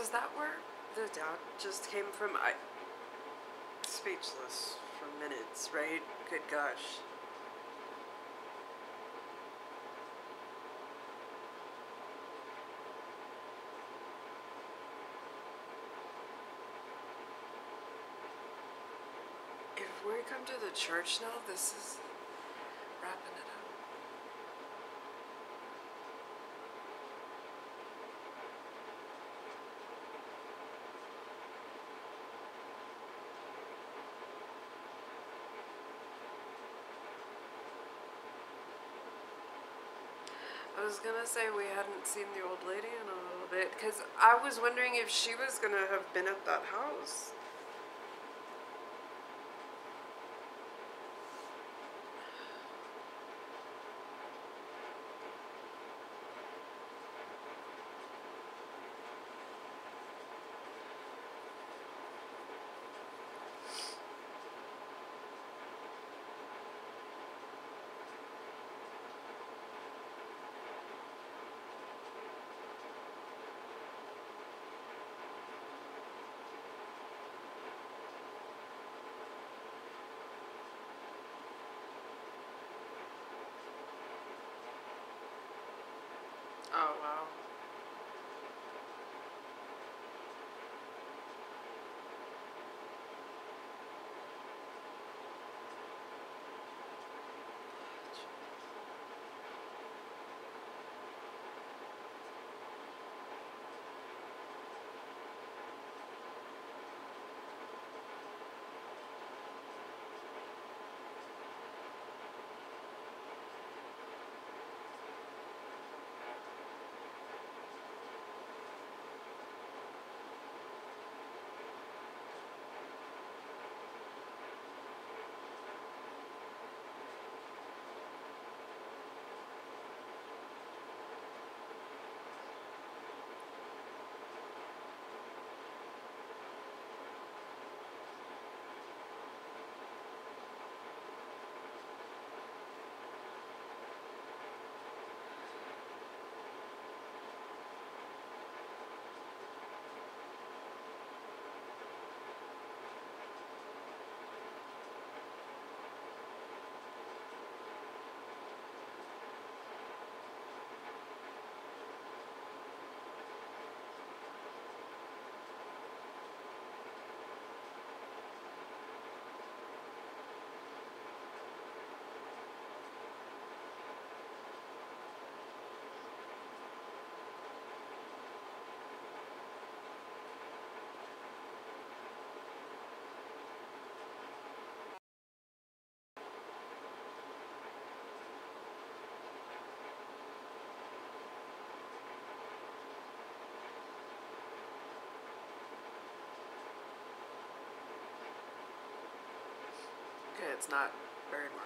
Is that where the doubt just came from? I... Speechless for minutes, right? Good gosh. If we come to the church now, this is wrapping it up. I was gonna say we hadn't seen the old lady in a little bit, because I was wondering if she was gonna have been at that house. Oh, wow. Okay, it's not very much.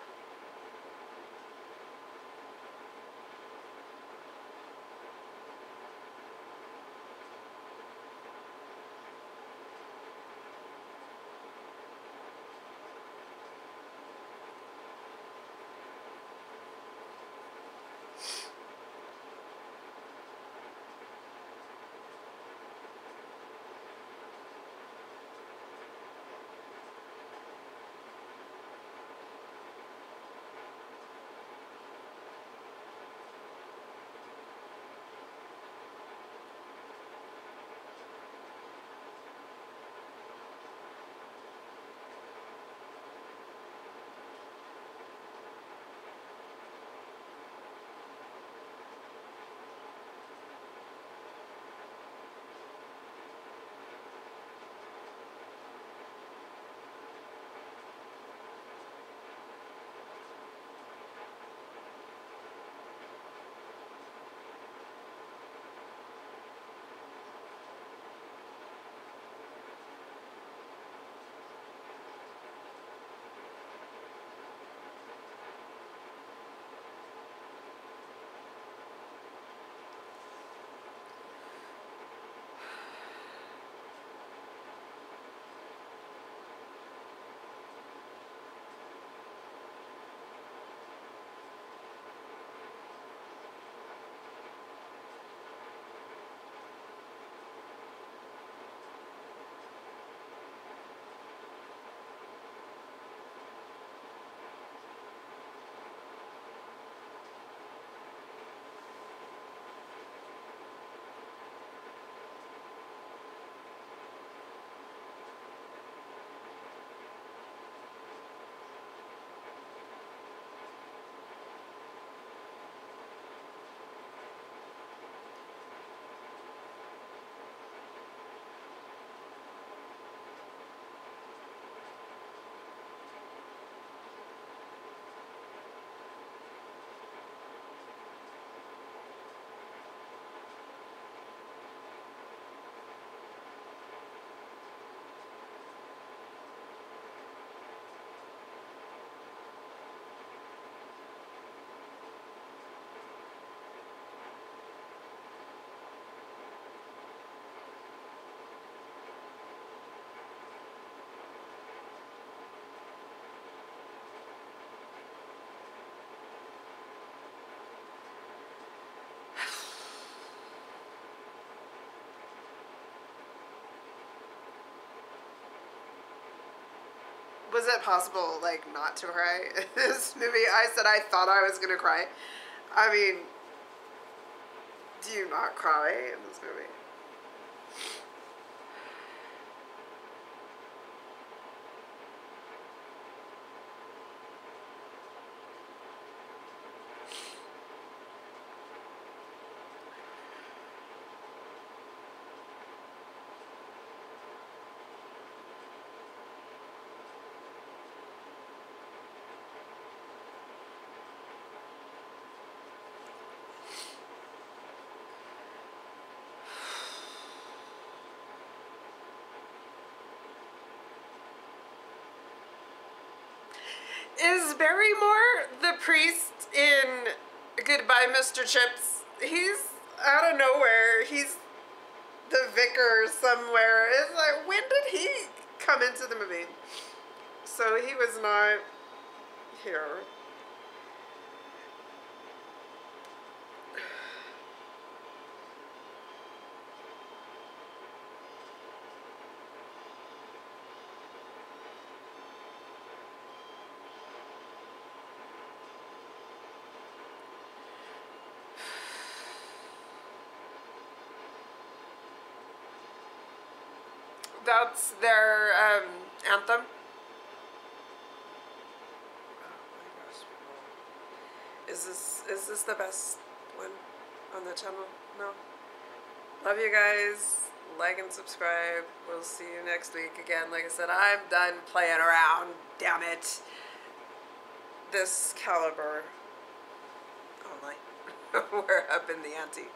was it possible, like, not to cry in this movie? I said I thought I was gonna cry. I mean, do you not cry in this movie? Is Barrymore the priest in Goodbye Mister Chips? He's out of nowhere. He's the vicar somewhere. It's like, when did he come into the movie? So he was not here. That's their um, anthem. Oh my gosh. Is this is this the best one on the channel? No. Love you guys. Like and subscribe. We'll see you next week again. Like I said, I'm done playing around. Damn it. This caliber only. We're up in the ante.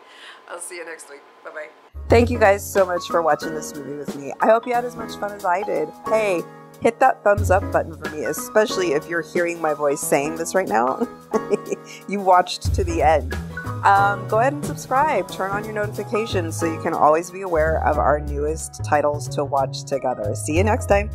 I'll see you next week. Bye bye. Thank you guys so much for watching this movie with me. I hope you had as much fun as I did. Hey, hit that thumbs up button for me, especially if you're hearing my voice saying this right now. You watched to the end. Um, go ahead and subscribe. Turn on your notifications so you can always be aware of our newest titles to watch together. See you next time.